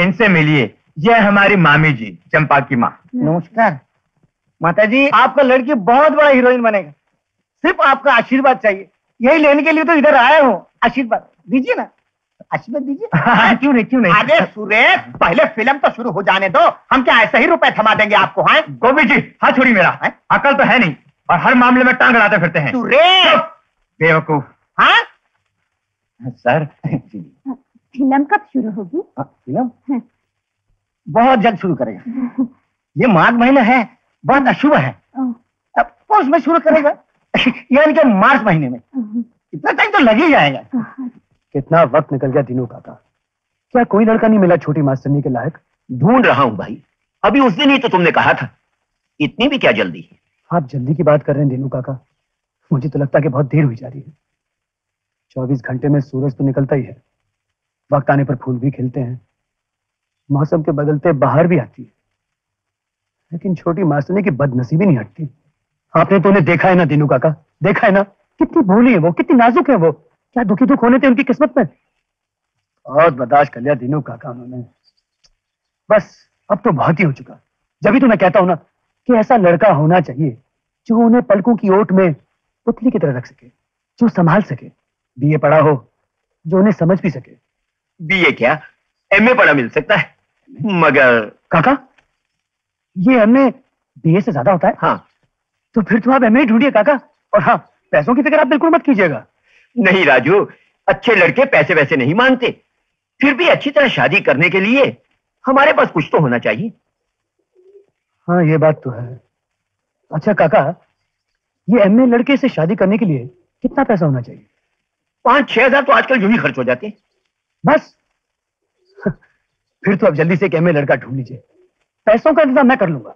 इनसे मिलिए, यह हमारी मामी जी, चंपा की माँ। नमस्कार माता जी, आपका लड़की बहुत बड़ा हीरोइन बनेगा, सिर्फ आपका आशीर्वाद चाहिए, यही लेने के लिए तो इधर आया हूँ। आशीर्वाद दीजिए ना, आशीर्वाद दीजिए। क्यों नहीं, क्यों नहीं। अरे सुरेश, पहले फिल्म तो शुरू हो जाने दो, हम क्या ऐसे ही रुपए थमा देंगे आपको? हाँ गोभी जी, हाँ छोड़ी मेरा है? अकल तो है नहीं और हर मामले में टांग अड़ाते फिरते हैं। सुरेश बेवकूफ। हाँ सर जी फिल्म कब शुरू होगी? फिल्म बहुत जल्द शुरू करेगा। ये माघ महीना है, बहुत अशुभ है, पौष में शुरू करेगा यानी कि मार्च महीने में। इतना टाइम तो लग ही जाएगा। कितना वक्त निकल गया दिनों काका, क्या कोई लड़का नहीं मिला छोटी मास्टरनी के लायक? ढूंढ रहा हूँ भाई, अभी उस दिन ही तो तुमने कहा था, इतनी भी क्या जल्दी? आप जल्दी की बात कर रहे हैं दिनों काका, मुझे तो लगता है कि बहुत देर हुई जा रही है। चौबीस घंटे में सूरज तो निकलता ही है, वक्त आने पर फूल भी खिलते हैं, मौसम के बदलते बाहर भी आती है, लेकिन छोटी मास्टरनी की बदनसीबी नहीं हटती। आपने तो उन्हें देखा है ना दिनू काका, देखा है ना, कितनी भोली है वो, कितनी नाजुक है वो, क्या दुखी दुख होने थे उनकी किस्मत में। बहुत बर्दाश्त कर लिया दिनू काका उन्होंने, बस अब तो बहुत ही हो चुका। जब तो मैं कहता हूं ना कि ऐसा लड़का होना चाहिए जो उन्हें पलकों की ओट में पुतली की तरह रख सके, जो संभाल सके, बीए पढ़ा हो, जो उन्हें समझ भी सके। बीए क्या, एमए पढ़ा मिल सकता है, मगर काका ये एमए बीए से ज्यादा होता है। हाँ तो फिर तो आप एमए ढूंढिए काका, और हाँ पैसों की फिक्र आप बिल्कुल मत कीजिएगा। नहीं राजू, अच्छे लड़के पैसे वैसे नहीं मांगते, फिर भी अच्छी तरह शादी करने के लिए हमारे पास कुछ तो होना चाहिए। हाँ ये बात तो है। अच्छा काका, ये एमए लड़के से शादी करने के लिए कितना पैसा होना चाहिए? पाँच छह हजार तो आजकल यूं ही खर्च हो जाते हैं। बस फिर तो आप जल्दी से एक एमए लड़का ढूंढ लीजिए, पैसों का इंतजाम मैं कर लूंगा।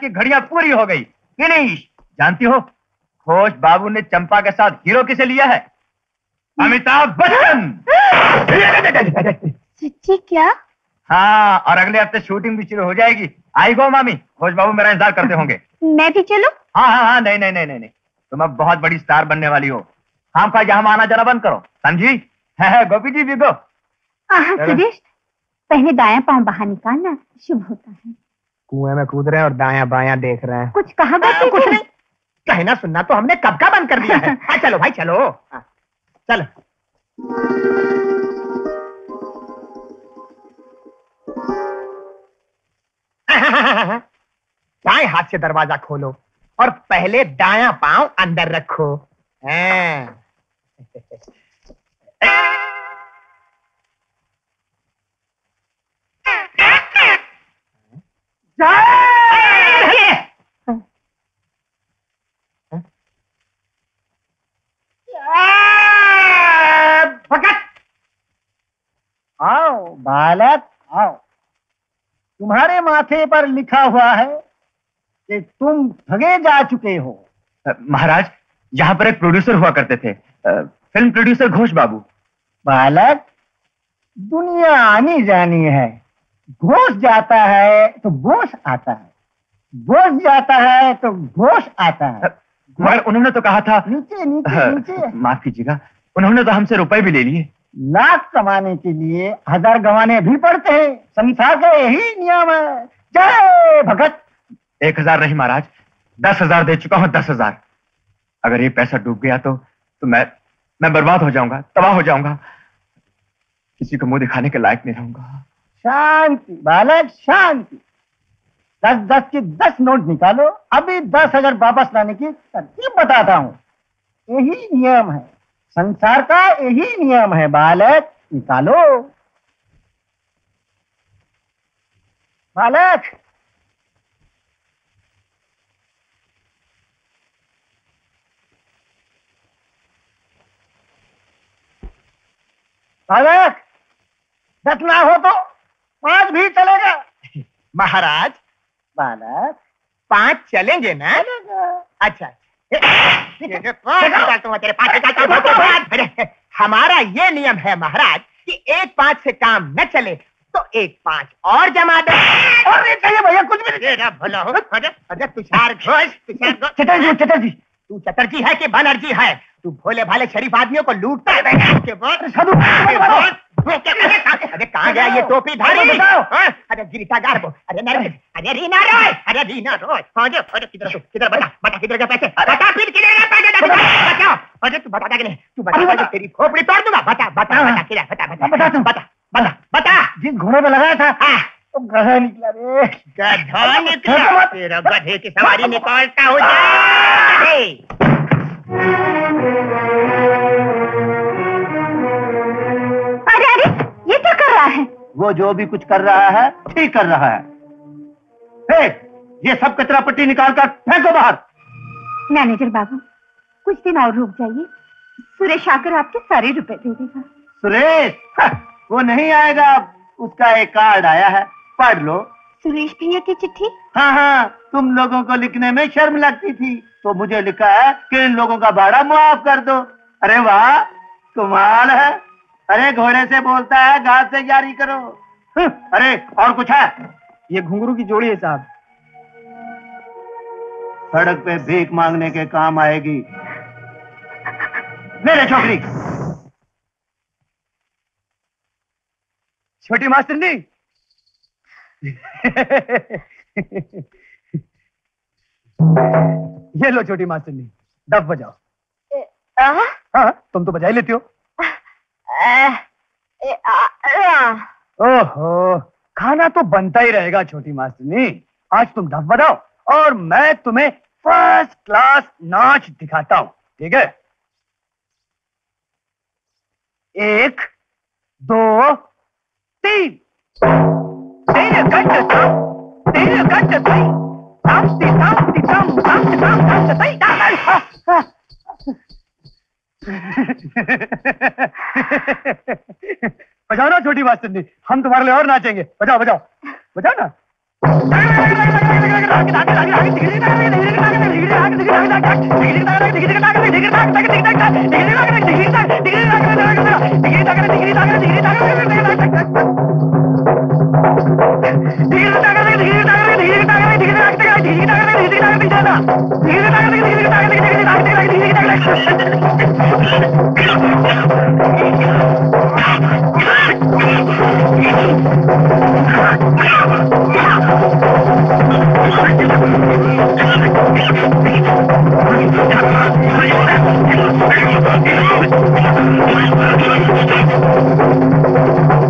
की घड़ियां पूरी हो गई फिनिश। जानती हो घोष बाबू ने चंपा के साथ हीरो किसे लिया है? अमिताभ बच्चन। सच्ची क्या? हाँ, और अगले हफ्ते शूटिंग भी शुरू हो जाएगी। आई गो मामी, घोष बाबू मेरा इंतजार करते होंगे। मैं भी चलूं? हाँ हाँ हाँ, नहीं नहीं नहीं नहीं, तुम अब बहुत बड़ी स्टार बनने वाली हो। हम खा यहाँ आना जरा बंद करो, समझी? गोपी जी भी गो। सुरेश, पहले दाया पाँव बाहर निकालना, शुभ होता है। कुएं में कूद रहे हैं और दाया बाया देख रहे हैं। कुछ कहा? आ, कुछ नहीं, कहना सुनना तो हमने कब का बंद कर दिया है। आ, चलो भाई चलो। आ, चलो दाएं हाथ से दरवाजा खोलो और पहले दाया पांव अंदर रखो। भगत आओ बालक आओ, तुम्हारे माथे पर लिखा हुआ है कि तुम ठगे जा चुके हो। महाराज यहाँ पर एक प्रोड्यूसर हुआ करते थे, फिल्म प्रोड्यूसर घोष बाबू। बालक दुनिया आनी जानी है, घोष जाता है तो घोष आता है, घोष जाता है तो घोष आता है। पर उन्होंने तो कहा था नीचे नीचे नीचे। माफ कीजिएगा, उन्होंने तो हमसे रुपए भी ले लिए। लाख कमाने के लिए हजार गंवाने भी पड़ते हैं, संसार का यही नियम है। जय भगत। एक हजार नहीं महाराज, दस हजार दे चुका हूँ, दस हजार। अगर ये पैसा डूब गया तो तो मैं मैं बर्बाद हो जाऊंगा, तबाह हो जाऊंगा, किसी को मुंह दिखाने के लायक नहीं रहूंगा। शांति बालक शांति, दस दस की दस नोट निकालो, अभी दस हजार वापस लाने की तरकीब बताता हूँ। यही नियम है, संसार का यही नियम है बालक। निकालो बालक। बालक दस ना हो तो पांच भी चलेगा। महाराज बालक पांच चलेंगे ना? अच्छा हमारा ये नियम है महाराज कि एक पांच से काम न चले तो एक पांच और जमा दे। और नहीं चाहिए भैया कुछ भी नहीं। भला हो तुषार घोष, तुषार घोष चटर्जी चटर्जी तू चटर्जी है कि बनर्जी है? तू भोले भाले शरीफ आदमियों को लूटता है। अरे कहाँ गया ये टोपीधारी? अरे गिरिटागार वो, अरे नरेंद्र, अरे रीना रॉय, अरे रीना रॉय। किधर किधर बता बता किधर का पैसे बता, फिर किधर पैसे बताओ। अरे तू बताता कि नहीं? तू बता, तेरी खोपड़ी तोड़ दूंगा। बता बता बता किधर बता बता बता तू बता बता बता। जिस घोड़े पे लगाया था गधा निकला रे, गधा निकला। तेरा गधे की सवारी निकालता हो जाए। अरे अरे ये क्या कर रहा है? वो जो भी कुछ कर रहा है ठीक कर रहा है। हे, ये सब कचरा पट्टी निकाल कर फेंको बाहर। मैनेजर बाबू कुछ दिन और रुक जाइए, सुरेश आकर आपके सारे रुपए दे देगा। सुरेश वो नहीं आएगा, उसका एक कार्ड आया है पढ़ लो। सुरेश भैया की चिट्ठी? हाँ हाँ, तुम लोगों को लिखने में शर्म लगती थी तो मुझे लिखा है कि इन लोगों का भाड़ा मुआफ कर दो। अरे वाह कमाल है। अरे घोड़े से बोलता है घास से जारी करो। अरे और कुछ है? ये घुंगरू की जोड़ी है साहब, सड़क पे भीख मांगने के काम आएगी। मेरे छोकरी छोटी मास्टरनी ये लो छोटी मास्टरनी, दब बजाओ। हाँ तुम तो बजा ही लेती हो। ओहो खाना तो बनता ही रहेगा छोटी मास्टरनी, आज तुम ढप बजाओ और मैं तुम्हें फर्स्ट क्लास नाच दिखाता हूँ, ठीक है? एक दो तीन। तेरे गंड साम तेरे गंड साई तामती तामती ताम ताम ताम ताम ताई ताम। बजाओ ना छोटी मास्टरनी, हम तुम्हारे लिए और नाचेंगे। बजाओ बजाओ बजाओ ना। Thank you.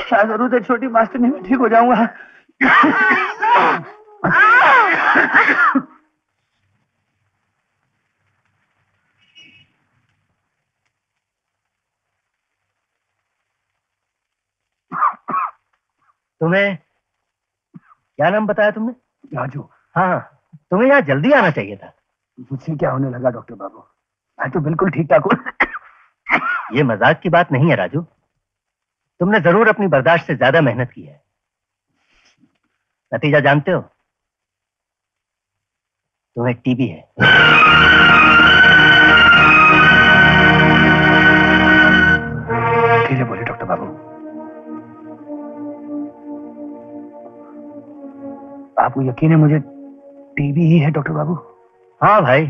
क्या करूँ, तो छोटी मास्टरनी में ठीक हो जाऊंगा। तुम्हें क्या नाम बताया तुमने? राजू। हाँ, तुम्हें यहाँ जल्दी आना चाहिए था। मुझसे क्या होने लगा डॉक्टर बाबू, मैं तो बिल्कुल ठीक ठाक हूँ। ये मजाक की बात नहीं है राजू, तुमने जरूर अपनी बर्दाश्त से ज्यादा मेहनत की है, नतीजा जानते हो, तुम्हें टीबी है। ठीक है बोलिए डॉक्टर बाबू, आपको यकीन है मुझे टीबी ही है डॉक्टर बाबू? हाँ भाई,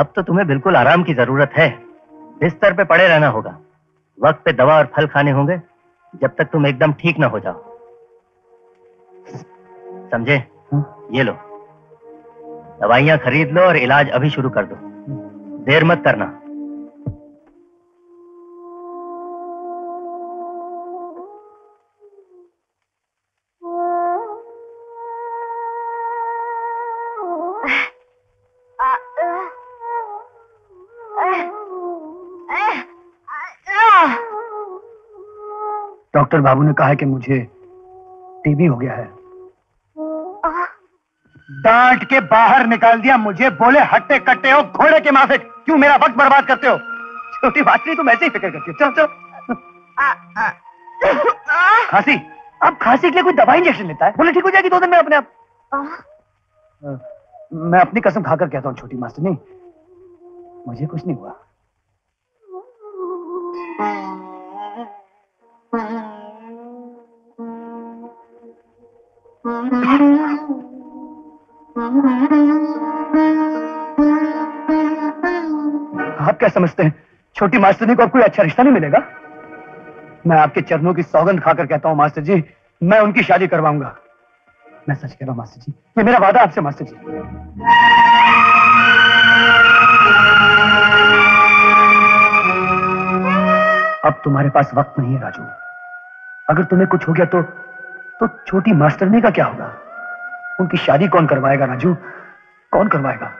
अब तो तुम्हें बिल्कुल आराम की जरूरत है, बिस्तर पे पड़े रहना होगा, वक्त पे दवा और फल खाने होंगे जब तक तुम एकदम ठीक ना हो जाओ, समझे? ये लो दवाइयां खरीद लो और इलाज अभी शुरू कर दो, देर मत करना। डॉक्टर बाबू ने कहा है कि मुझे टीबी हो गया है, डांट के बाहर निकाल दिया मुझे, बोले हट्टे कट्टे हो घोड़े के माथे, क्यों मेरा वक्त बर्बाद करते हो? छोटी बात नहीं, तुम ऐसे ही फिक्र करती हो। चल चल। खांसी, अब खांसी के लिए कोई दवाई इंजेक्शन लेता है? बोले ठीक हो जाएगी दो दिन में अपने आप। मैं अपनी कसम खाकर कहता हूँ छोटी मास्टर नहीं, मुझे कुछ नहीं हुआ। आप क्या समझते हैं छोटी मास्टरनी को अब कोई अच्छा रिश्ता नहीं मिलेगा? मैं आपके चरणों की सौगंध खाकर कहता हूँ मास्टर जी, मैं उनकी शादी करवाऊंगा। मैं सच कह रहा हूँ मास्टर जी, ये मेरा वादा आपसे मास्टर जी। अब तुम्हारे पास वक्त नहीं है राजू, अगर तुम्हें कुछ हो गया तो तो छोटी मास्टरनी का क्या होगा? उनकी शादी कौन करवाएगा राजू, कौन करवाएगा?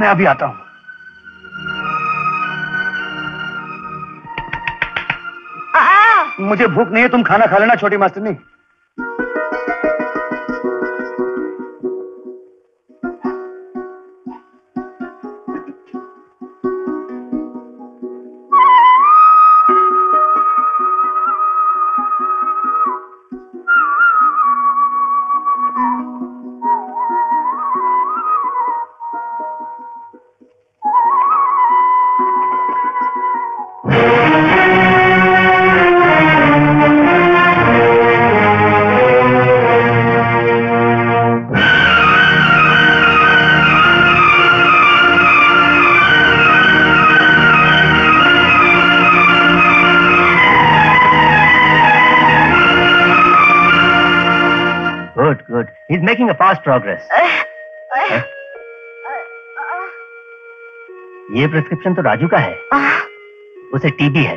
मैं अभी आता हूं। मुझे भूख नहीं है, तुम खाना खा लेना छोटी मास्तरनी। Fast progress. ये प्रिस्क्रिप्शन तो राजू का है, उसे टीबी है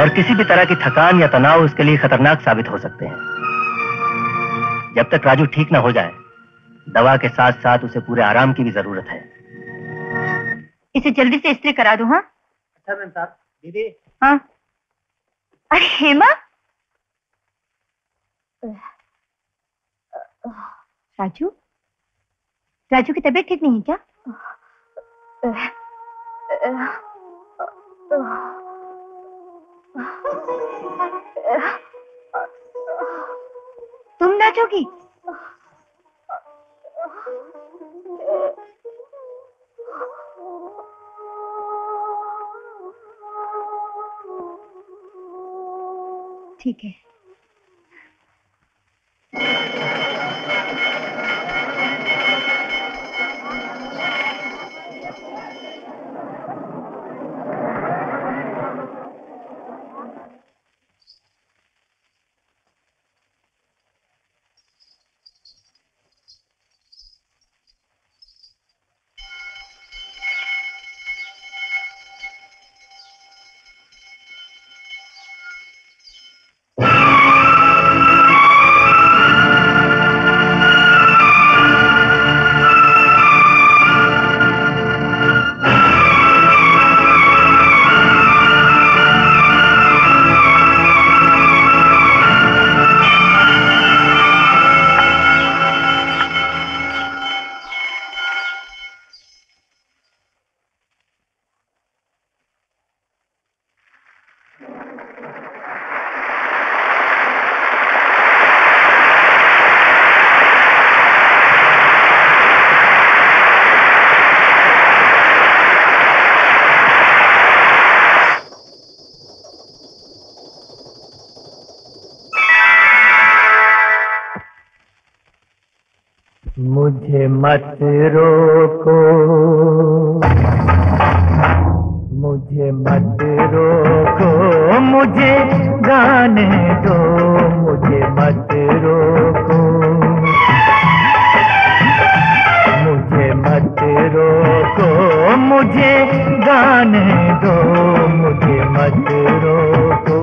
और किसी भी तरह की थकान या तनाव उसके लिए खतरनाक साबित हो सकते हैं। जब तक राजू ठीक ना हो जाए, दवा के साथ साथ उसे पूरे आराम की भी जरूरत है। इसे जल्दी से इस्त्री करा दूं। हाँ अच्छा मैम साहब, दीदी। हाँ अरे हेमा, राजू राजू की तबीयत ठीक नहीं है क्या? तुम नाचोगी? ठीक है मुझे मत रोको, मुझे मत रोको, मुझे गाने दो, मुझे मत रोको, मुझे मत रोको, मुझे गाने दो, मुझे मत रोको।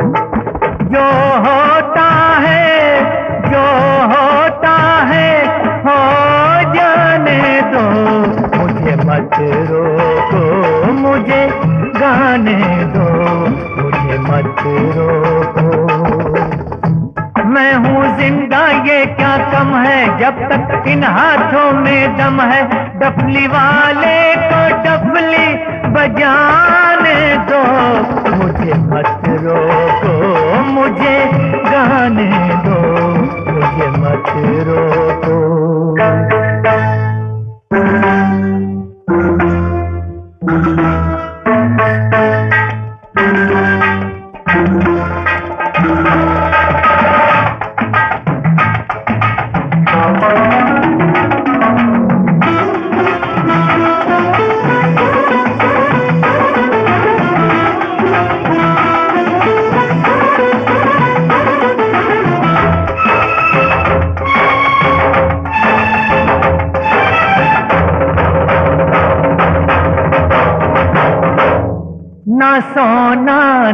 जो होता है, जो होता है, हो जाने दो, मुझे मत रोको, मुझे गाने दो, मुझे मत रोको। मैं हूँ जिंदा ये क्या कम है, जब तक इन हाथों में दम है, डफली वाले को डफली बजाने दो, मुझे मत रोको, मुझे गाने दो, मुझे मत रोको।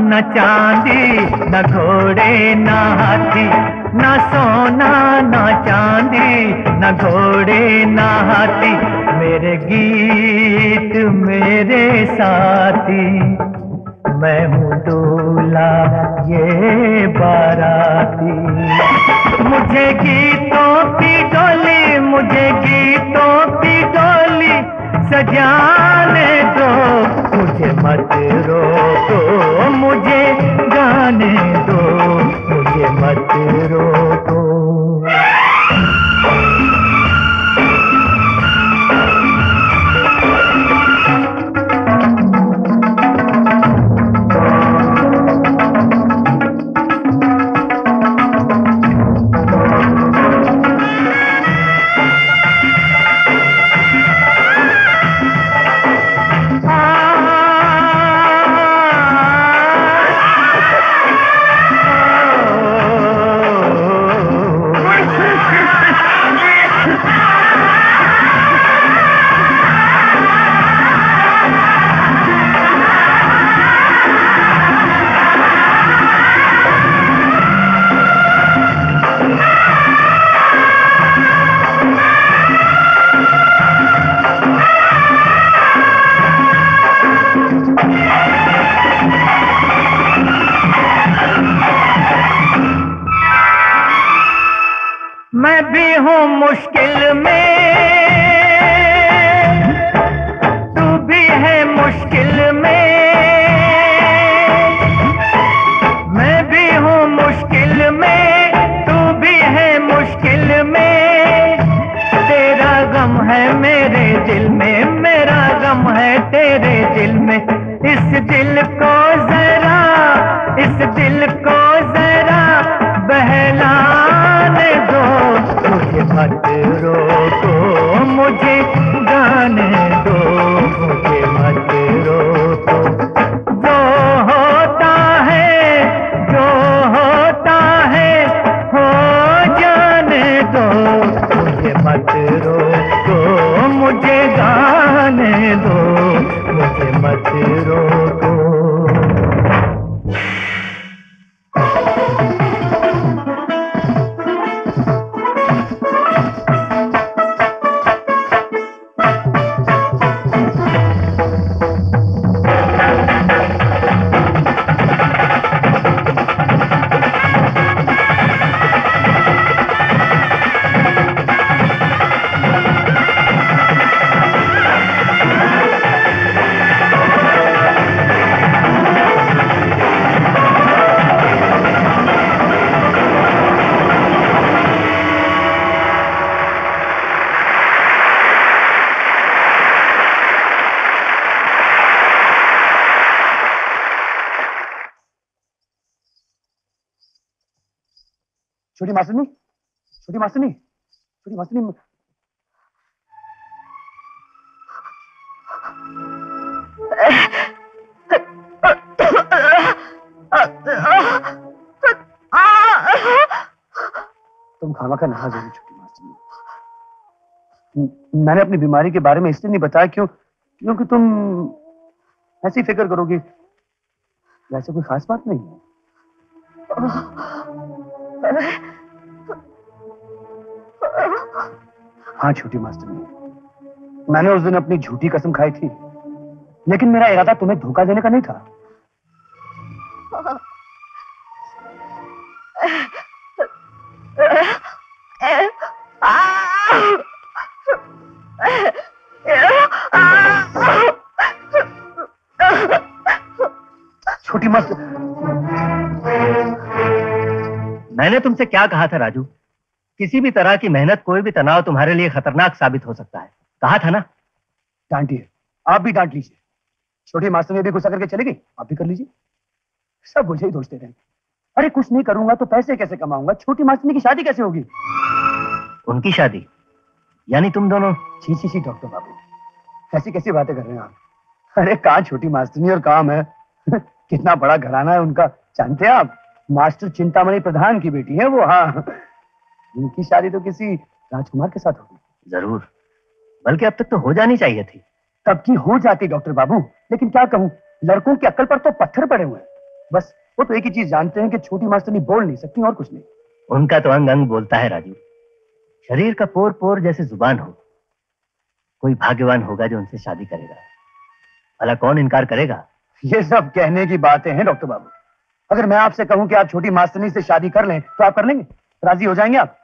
न चांदी न घोड़े न हाथी, न सोना न चांदी न घोड़े न हाथी, मेरे गीत मेरे साथी। मैं हूँ दूल्हा ये बाराती, मुझे गीतों की डोली, मुझे गीतों की डोली सजाने दो, मुझे मत रोको, मुझे गाने दो, मुझे मत रोको। छोटी मासनी, छोटी मासनी, छोटी मासनी, तुम खामा का नहा जरूर छोटी मासी। मैंने अपनी बीमारी के बारे में इसलिए नहीं बताया क्यों क्योंकि तुम ऐसी फिक्र करोगी। वैसे कोई खास बात नहीं है। हाँ छोटी मास्टर, मैंने उस दिन अपनी झूठी कसम खाई थी, लेकिन मेरा इरादा तुम्हें धोखा देने का नहीं था। छोटी मास्टर, मैंने तुमसे क्या कहा था राजू? किसी भी तरह की मेहनत, कोई भी तनाव तुम्हारे लिए खतरनाक साबित हो सकता है। कहा था ना? डांटिए, आप भी डांट लीजिए। छोटी मास्टर ने भी गुस्सा करके चले गई, आप भी कर लीजिए। सब मुझे ही दोष दे रहे हैं। अरे कुछ नहीं करूंगा तो पैसे कैसे कमाऊंगा? छोटी मास्टर की शादी कैसे होगी? उनकी शादी यानी तुम दोनों? छी छी छी डॉक्टर बाबू, ऐसी कैसी बातें कर रहे हैं आप? अरे कहाँ छोटी मास्टरनी और काम है। कितना बड़ा घराना है उनका, जानते हैं आप? मास्टर चिंतामणि प्रधान की बेटी है वो। हाँ, उनकी शादी तो किसी राजकुमार के साथ होगी। जरूर, बल्कि अब तक तो हो जानी चाहिए थी। तब की हो जाती डॉक्टर बाबू, लेकिन क्या कहूँ, लड़कों की अक्ल पर तो पत्थर पड़े हुए हैं। बस वो तो एक ही चीज जानते हैं कि छोटी मास्टरनी बोल नहीं सकती, और कुछ नहीं। उनका तो अंग अंग बोलता है राजू, शरीर का पोर पोर जैसे जुबान हो। कोई भाग्यवान होगा जो उनसे शादी करेगा, भला कौन इनकार करेगा? ये सब कहने की बातें हैं डॉक्टर बाबू। अगर मैं आपसे कहूं कि आप छोटी मास्तनी से शादी कर लें तो आप कर लेंगे? राजी हो जाएंगे आप?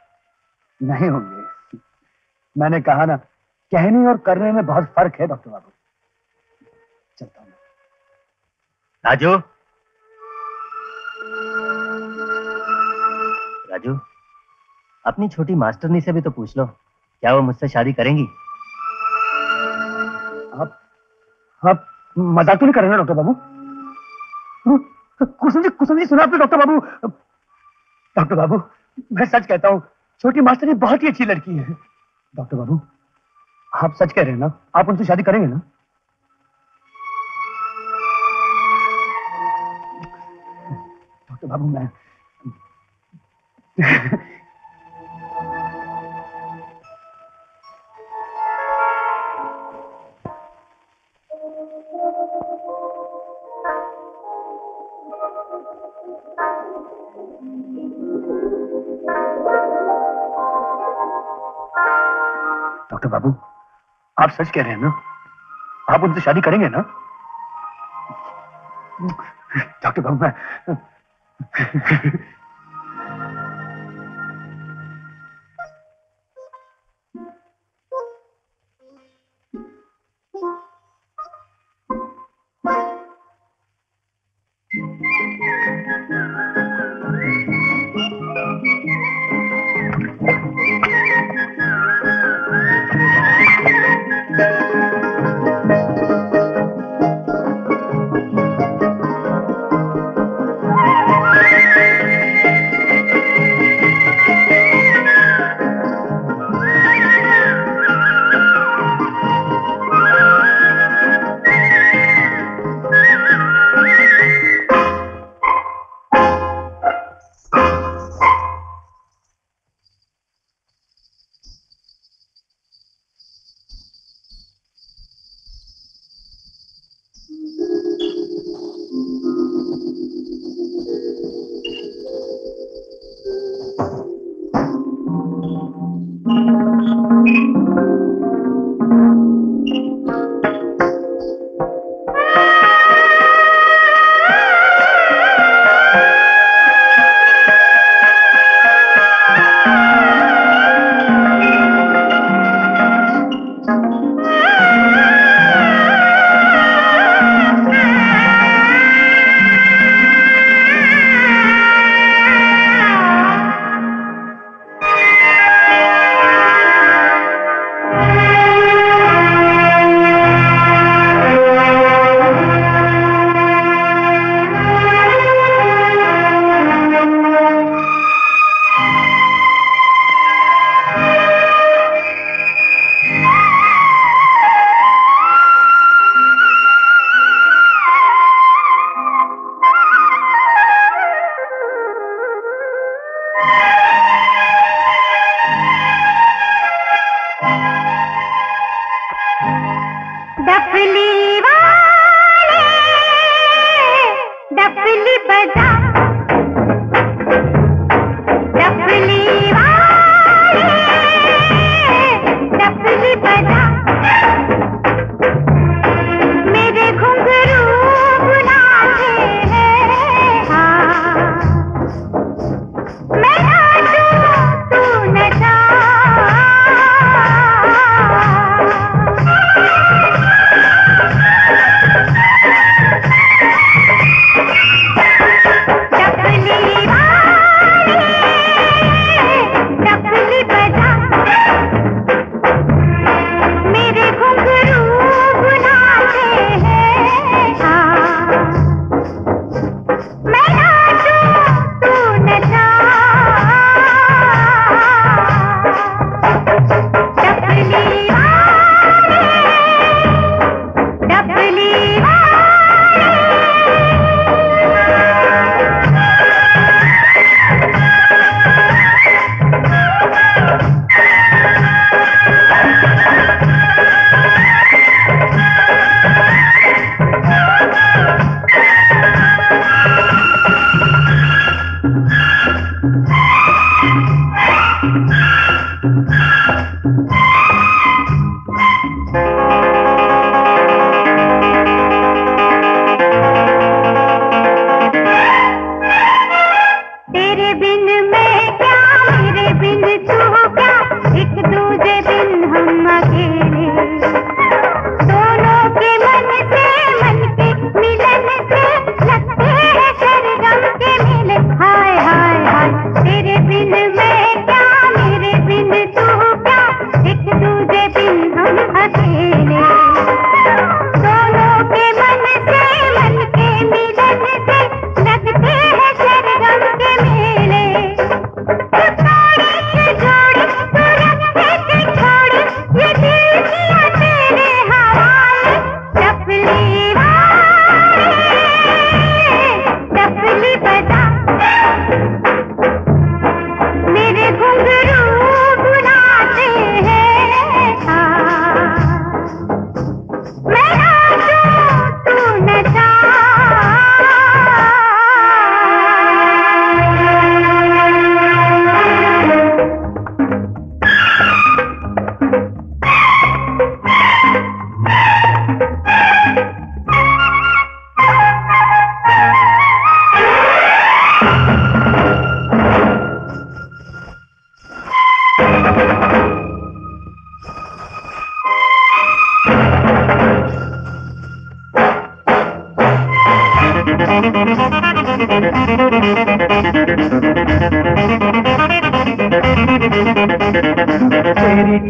नहीं होंगे। मैंने कहा ना, कहने और करने में बहुत फर्क है डॉक्टर बाबू। चलता हूं राजू। राजू, अपनी छोटी मास्तरनी से भी तो पूछ लो, क्या वो मुझसे शादी करेंगी? आप आप मजाक तो नहीं कर रहे ना डॉक्टर बाबू? कुसुम जी, कुसुम जी सुना आपने? डॉक्टर बाबू, डॉक्टर बाबू मैं सच कहता हूँ, छोटी मास्टरनी बहुत ही अच्छी लड़की है। डॉक्टर बाबू आप सच कह रहे हैं ना? आप उनसे शादी करेंगे ना? डॉक्टर बाबू मैं डॉक्टर बाबू आप सच कह रहे हैं ना? आप उनसे शादी करेंगे ना? डॉक्टर बाबू मैं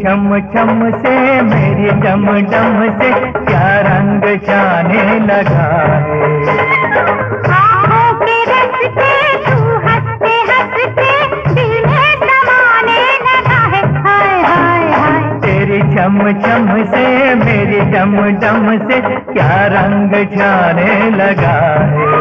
छम छम से मेरी डम डम से क्या रंग जाने लगा है। आँखों के रस्ते तू हंसते हंसते दिल में समाने लगा है। हाय हाय हाय तेरी छम छम से मेरी डम डम से क्या रंग जाने लगा है।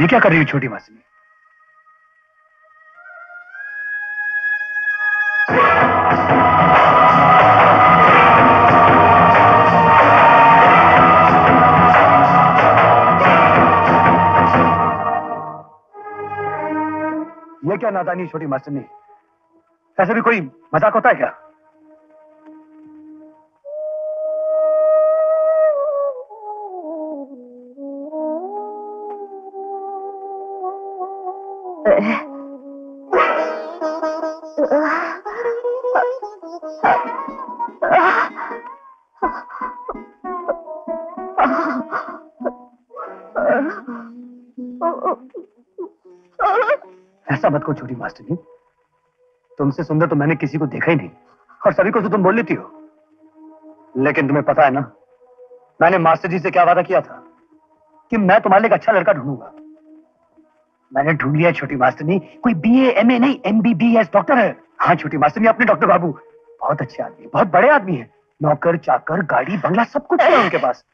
ये क्या कर रही हो छोटी मासी? ये क्या नादानी छोटी मासी ने? ऐसे भी कोई मजाक होता है क्या? मत को छोटी मास्टरनी, तुमसे सुंदर तो मैंने किसी को देखा ही नहीं और सभी को तो तुम बोल लेती हो। लेकिन तुम्हें पता है ना, मैंने मास्टर जी से क्या वादा किया था कि मैं तुम्हारे लिए एक अच्छा लड़का ढूंढूंगा। मैंने ढूंढ लिया छोटी मास्टरनी, कोई बीए एमए नहीं एमबीबीएस डॉक्टर है। हाँ छोटी मास्टरनी, अपने डॉक्टर बाबू बहुत अच्छे आदमी, बहुत बड़े आदमी है। नौकर चाकर गाड़ी बंगला सब कुछ है उनके पास।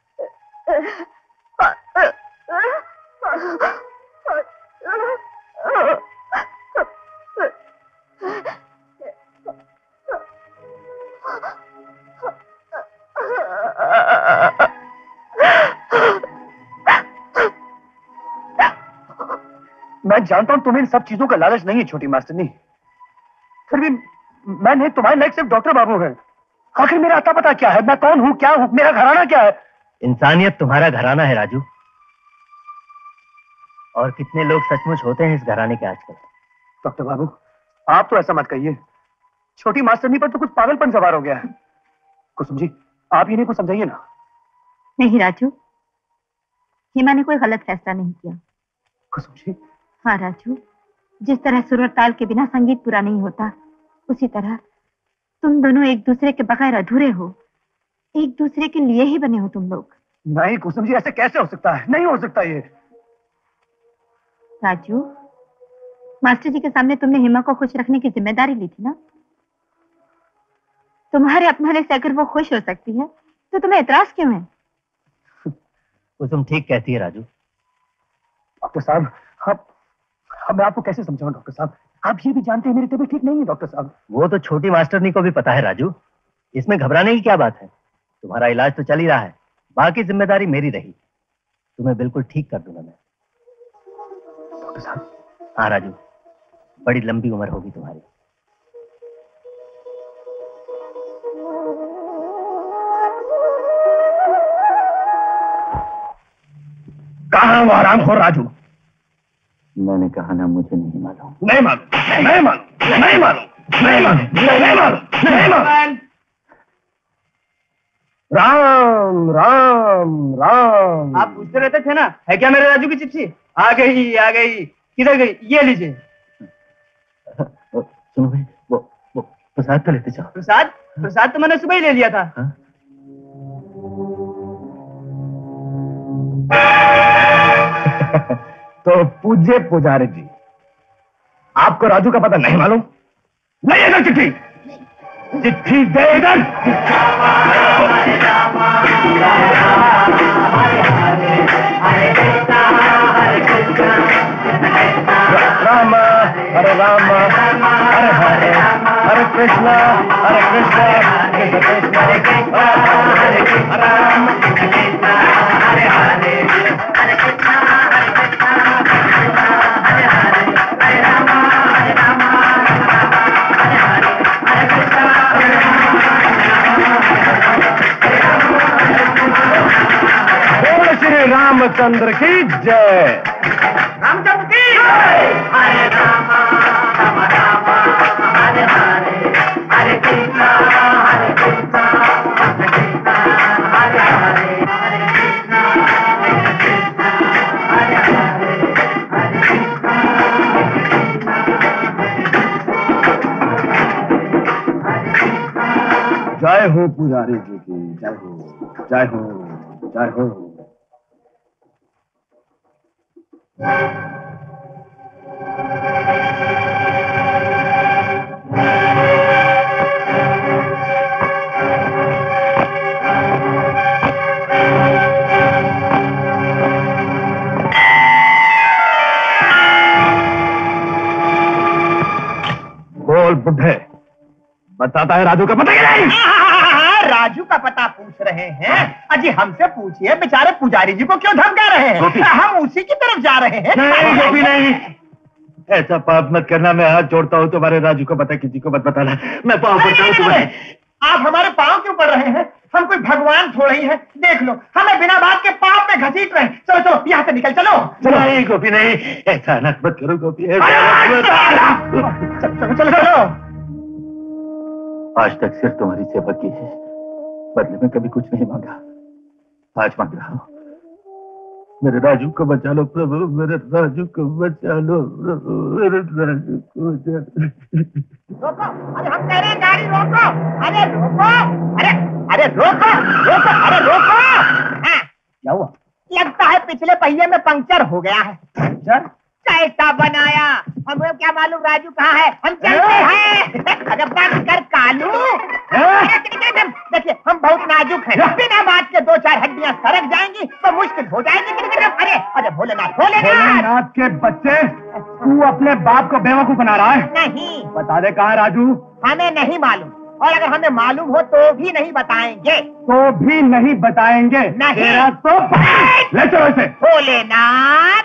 मैं जानता हूं तुम्हें इन सब चीजों का लालच नहीं है छोटी मास्टरनी, फिर भी मैंने तुम्हारे लायक सिर्फ डॉक्टर बाबू है। आखिर मेरा आता पता क्या है, मैं कौन हूं, क्या हूं, मेरा घराना क्या है? इंसानियत तुम्हारा घराना है राजू, और कितने लोग सचमुच होते हैं इस घराने के आजकल। डॉक्टर बाबू आप तो ऐसा मत कहिए, छोटी मास्टरनी पर तो कुछ पागलपन सवार हो गया है। कुसुम जी आप इन्हें कुछ समझाइए ना। नहीं राजू, हेमा ने कोई गलत फैसला नहीं किया। कुसुम जी। हाँ राजू, जिस तरह सुर ताल के बिना संगीत पूरा नहीं होता, उसी तरह तुम दोनों एक दूसरे के बगैर अधूरे हो, एक दूसरे के लिए ही बने हो तुम लोग। नहीं कुसुम जी, ऐसे कैसे हो सकता है, नहीं हो सकता ये। राजू, मास्टर जी के सामने तुमने हेमा को खुश रखने की जिम्मेदारी ली थी ना। तुम्हारे अपने से अगर वो खुश हो सकती है तो तुम्हें एतराज क्यों है? कुसुम ठीक कहती है राजू। डॉक्टर साहब आप, अब मैं आपको कैसे समझाऊं डॉक्टर साहब, आप ये भी जानते हैं मेरी तबीयत ठीक नहीं है डॉक्टर साहब। वो तो छोटी मास्टरनी को भी पता है राजू, इसमें घबराने की क्या बात है। तुम्हारा इलाज तो चल ही रहा है, बाकी जिम्मेदारी मेरी रही, तुम्हें बिल्कुल ठीक कर दूंगा मैं। डॉक्टर साहब। हाँ राजू, बड़ी लंबी उम्र होगी तुम्हारी। कहां आरामखोर राजू? मैंने कहा ना मुझे नहीं मालूम। नहीं मालूम, नहीं मालूम, नहीं मालूम, नहीं मालूम, नहीं मालूम, नहीं मालूम। राम राम राम। आप पूछते रहते थे ना, है क्या मेरे राजू की चिट्ठी? आ गई आ गई। किधर गई? ये लीजिए। सुनो भाई, वो वो प्रसाद तो लेते जाओ। प्रसाद? प्रसाद तो मैंने सुबह ही ले लिया था। हा? तो पूज्य पुजारी जी, आपको राजू का पता नहीं मालूम? नहीं इधर चिट्ठी, चिट्ठी दे इधर। राम हरे राम हरे हरे हरे कृष्णा हरे कृष्णा कृष्ण कृष्ण हरे हरे हरे कृष्णा। रामचंद्र की जय। रामचंद्र की जय। हरे राम राम राम हरे हरे हरे कृष्णा हरे कृष्णा कृष्ण कृष्ण हरे हरे हरे कृष्णा हरे कृष्णा हरे हरे हरे कृष्णा। जय हो पुजारी जी की जय हो, जय हो, जय हो। बोल बुढ़े, बताता है राजू का पता क्या नहीं? राजू का पता पूछ रहे हैं? अजी हमसे पूछिए, बेचारे पुजारी जी को क्यों धमका रहे हैं? हम उसी की तरफ जा रहे हैं। नहीं गोपी नहीं, ऐसा पाप मत करना। मैं हाथ जोड़ता हूँ, तुम्हारे राजू को पता किसी को मत बताना। मैं पाँव पड़ता हूँ तुम्हारे। आप हमारे पाँव क्यों पड़ रहे हैं? हम कोई भगवान थोड़ा ही है। देख लो, हमें बिना बात के पाप में घसीट रहे हैं। चलो चलो, यहाँ से निकल चलो। नहीं गोपी नहीं, ऐसा ना मत करो गोपी। चलो चलो, आज तक सिर्फ तुम्हारी सेवा की है, बदले में कभी कुछ नहीं मांगा। आज मांग रहा हूँ, मेरे राजू को बचा लो प्रभु, मेरे राजू को बचा लो प्रभु, मेरे राजू को बचा लो। रोको, अरे हम कह रहे हैं गाड़ी रोको। अरे रोको, अरे अरे रोको रोको, अरे रोको। क्या हुआ? लगता है पिछले पहिए में पंक्चर हो गया है। पंक्चर कैसा बनाया? हमें क्या मालूम राजू कहाँ है? हम चलते हैं। अरे बंद कर कालू, देखिए हम बहुत नाजुक हैं, बिना बात के दो चार हड्डियाँ सरक जाएंगी तो मुश्किल हो जाएगी। अरे अरे भोलेनाथ भोलेनाथ भोलेनाथ के बच्चे, तू अपने बाप को बेवकूफ बना रहा है। नहीं बता दे कहाँ है राजू। हमें नहीं मालूम, और अगर हमें मालूम हो तो भी नहीं बताएंगे। तो भी नहीं बताएंगे? नहीं। तो ले चलो इसे। भोलेनाथ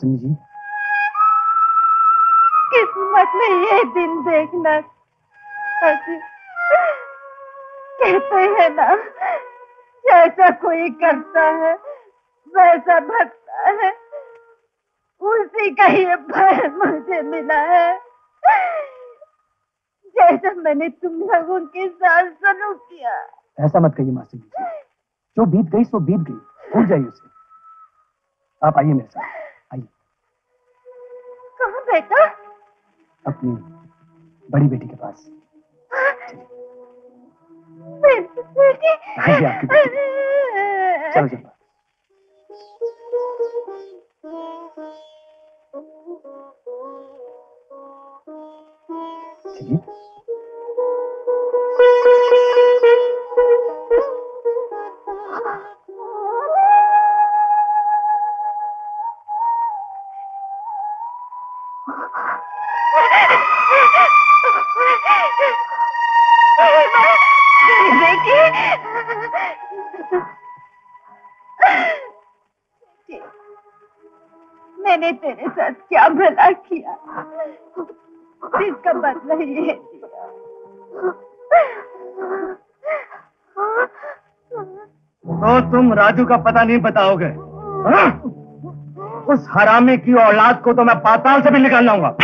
जी, किस्मत में ये दिन देखना। कहते हैं ना, जैसा कोई करता है वैसा भरता है, उसी का ये भर मुझे मिला है। जैसा मैंने तुम लोगों के साथ सलूक किया। ऐसा मत कहिए मासी जी, जो बीत गई सो बीत गई, भूल जाइए उसे। आप आइए मेरे साथ। कहाँ बेटा? अपनी बड़ी बेटी के पास। बेटी? आइए आपकी बेटी। चलो चलो। चलिए। बच्चे, मैंने तेरे साथ क्या भला किया जिसका बदला ये दिया। तो तुम राजू का पता नहीं बताओगे? हा? उस हरामी की औलाद को तो मैं पाताल से भी निकाल लाऊंगा।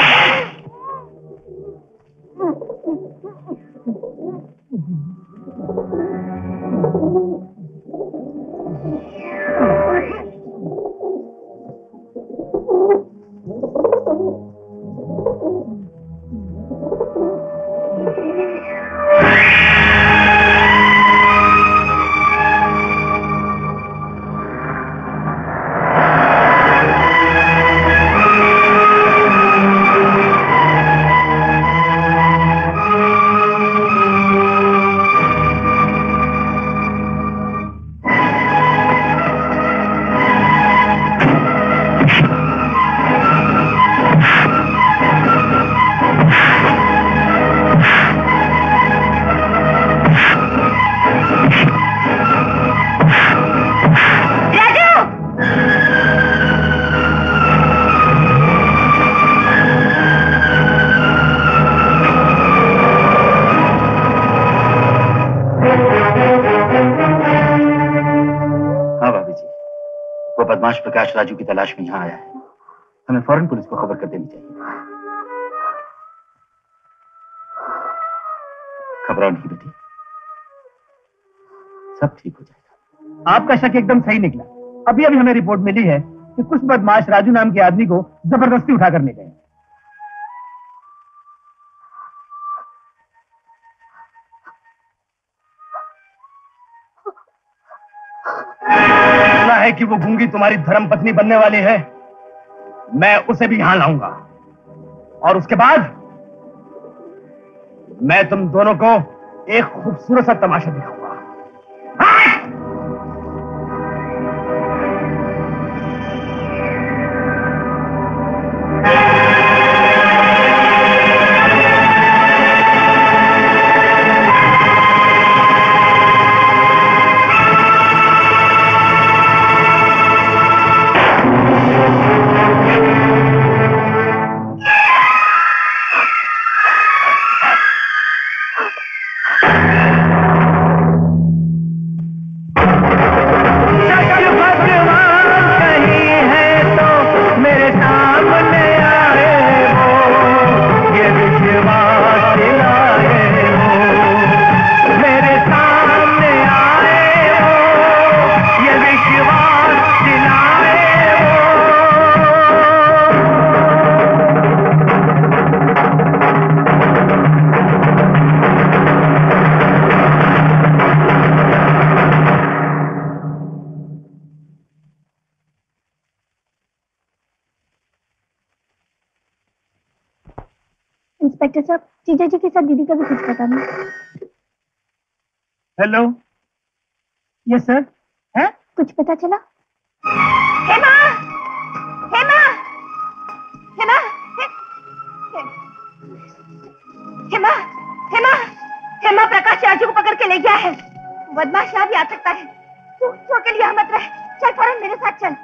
प्रकाश राजू की तलाश में यहाँ आया है, हमें फौरन पुलिस को खबर कर देनी चाहिए। घबराओ नहीं बेटी, सब ठीक हो जाएगा। आपका शक एकदम सही निकला। अभी अभी हमें रिपोर्ट मिली है कि कुछ बदमाश राजू नाम के आदमी को जबरदस्ती उठाकर ले गए। है कि वो गूंगी तुम्हारी धर्मपत्नी बनने वाली है, मैं उसे भी यहां लाऊंगा और उसके बाद मैं तुम दोनों को एक खूबसूरत सा तमाशा दिखाऊंगा। जीजा जी के साथ दीदी का भी कुछ पता नहीं। हेलो, यस सर, है कुछ पता चला? हेमा, हेमा, हेमा, हेमा, हेमा, हेमा प्रकाश राजू को पकड़ के ले गया है। बदमाश यहाँ भी आ सकता है। तू तो के लिए यहाँ मत रह, चल फौरन मेरे साथ चल।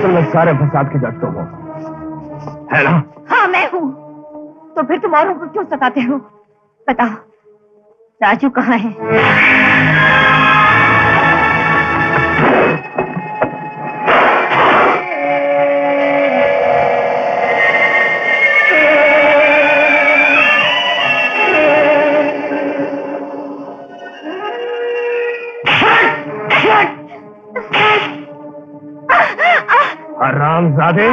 तुम सारे फसाद के जट हो है ना? हाँ मैं हूँ। तो फिर तुम औरों को क्यों सताते हो? बताओ राजू कहाँ है? आरामजादे,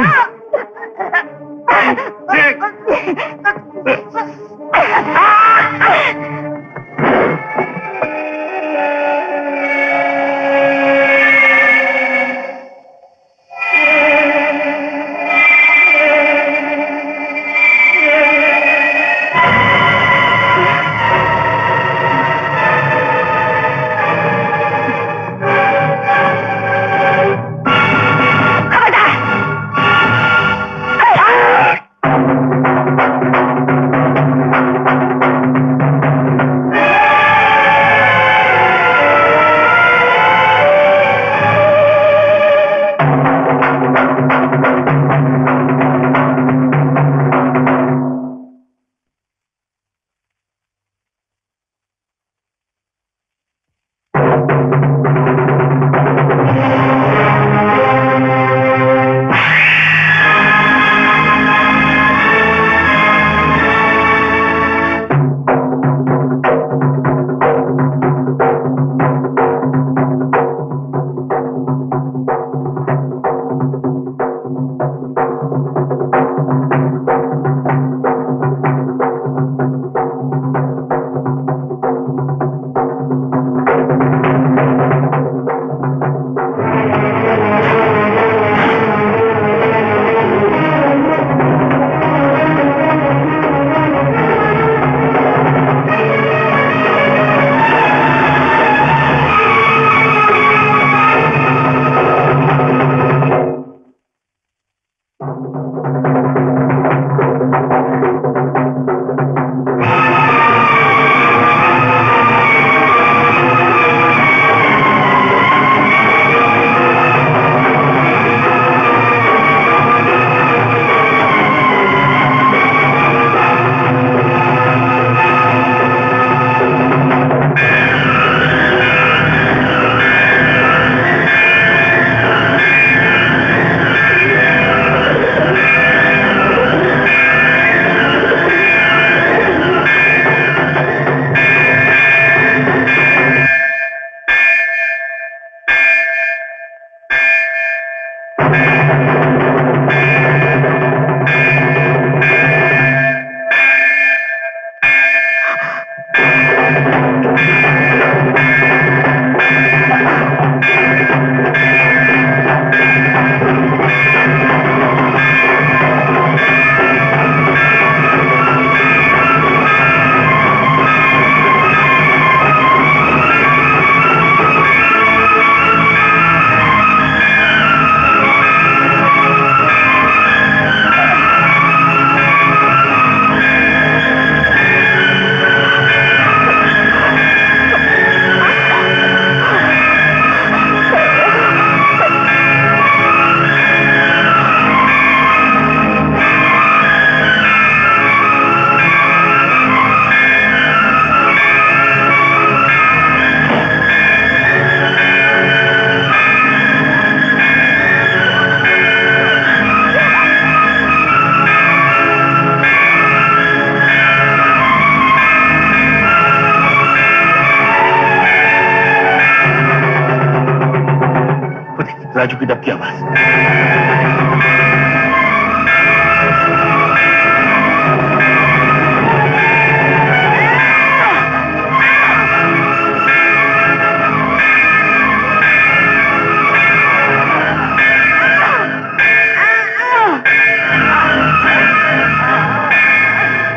गजब की आवाज।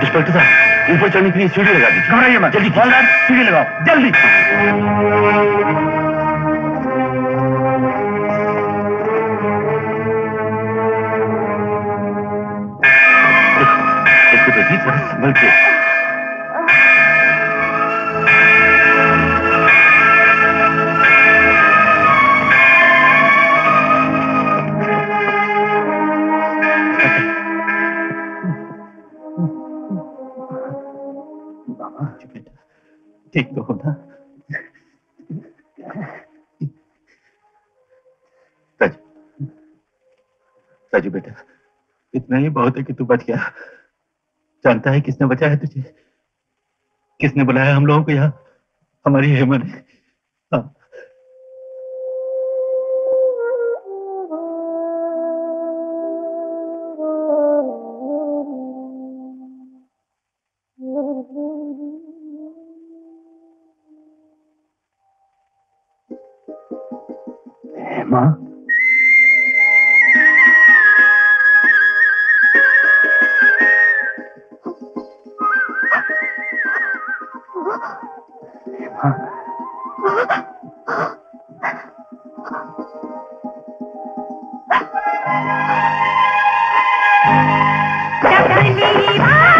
इंस्पेक्टर साहब, ऊपर चढ़ने के लिए सीढ़ी लगा दीजिए। घबराइए मत, जल्दी सीढ़ी लगाओ, जल्दी। बल्कि ठीक तो होना राजू, राजू बेटा, इतना ही बहुत है कि तू बच गया। जानता है किसने बचाया तुझे? किसने बुलाया हम लोगों को यहाँ? हमारी हेमा ने। हाँ। Captain Beanie!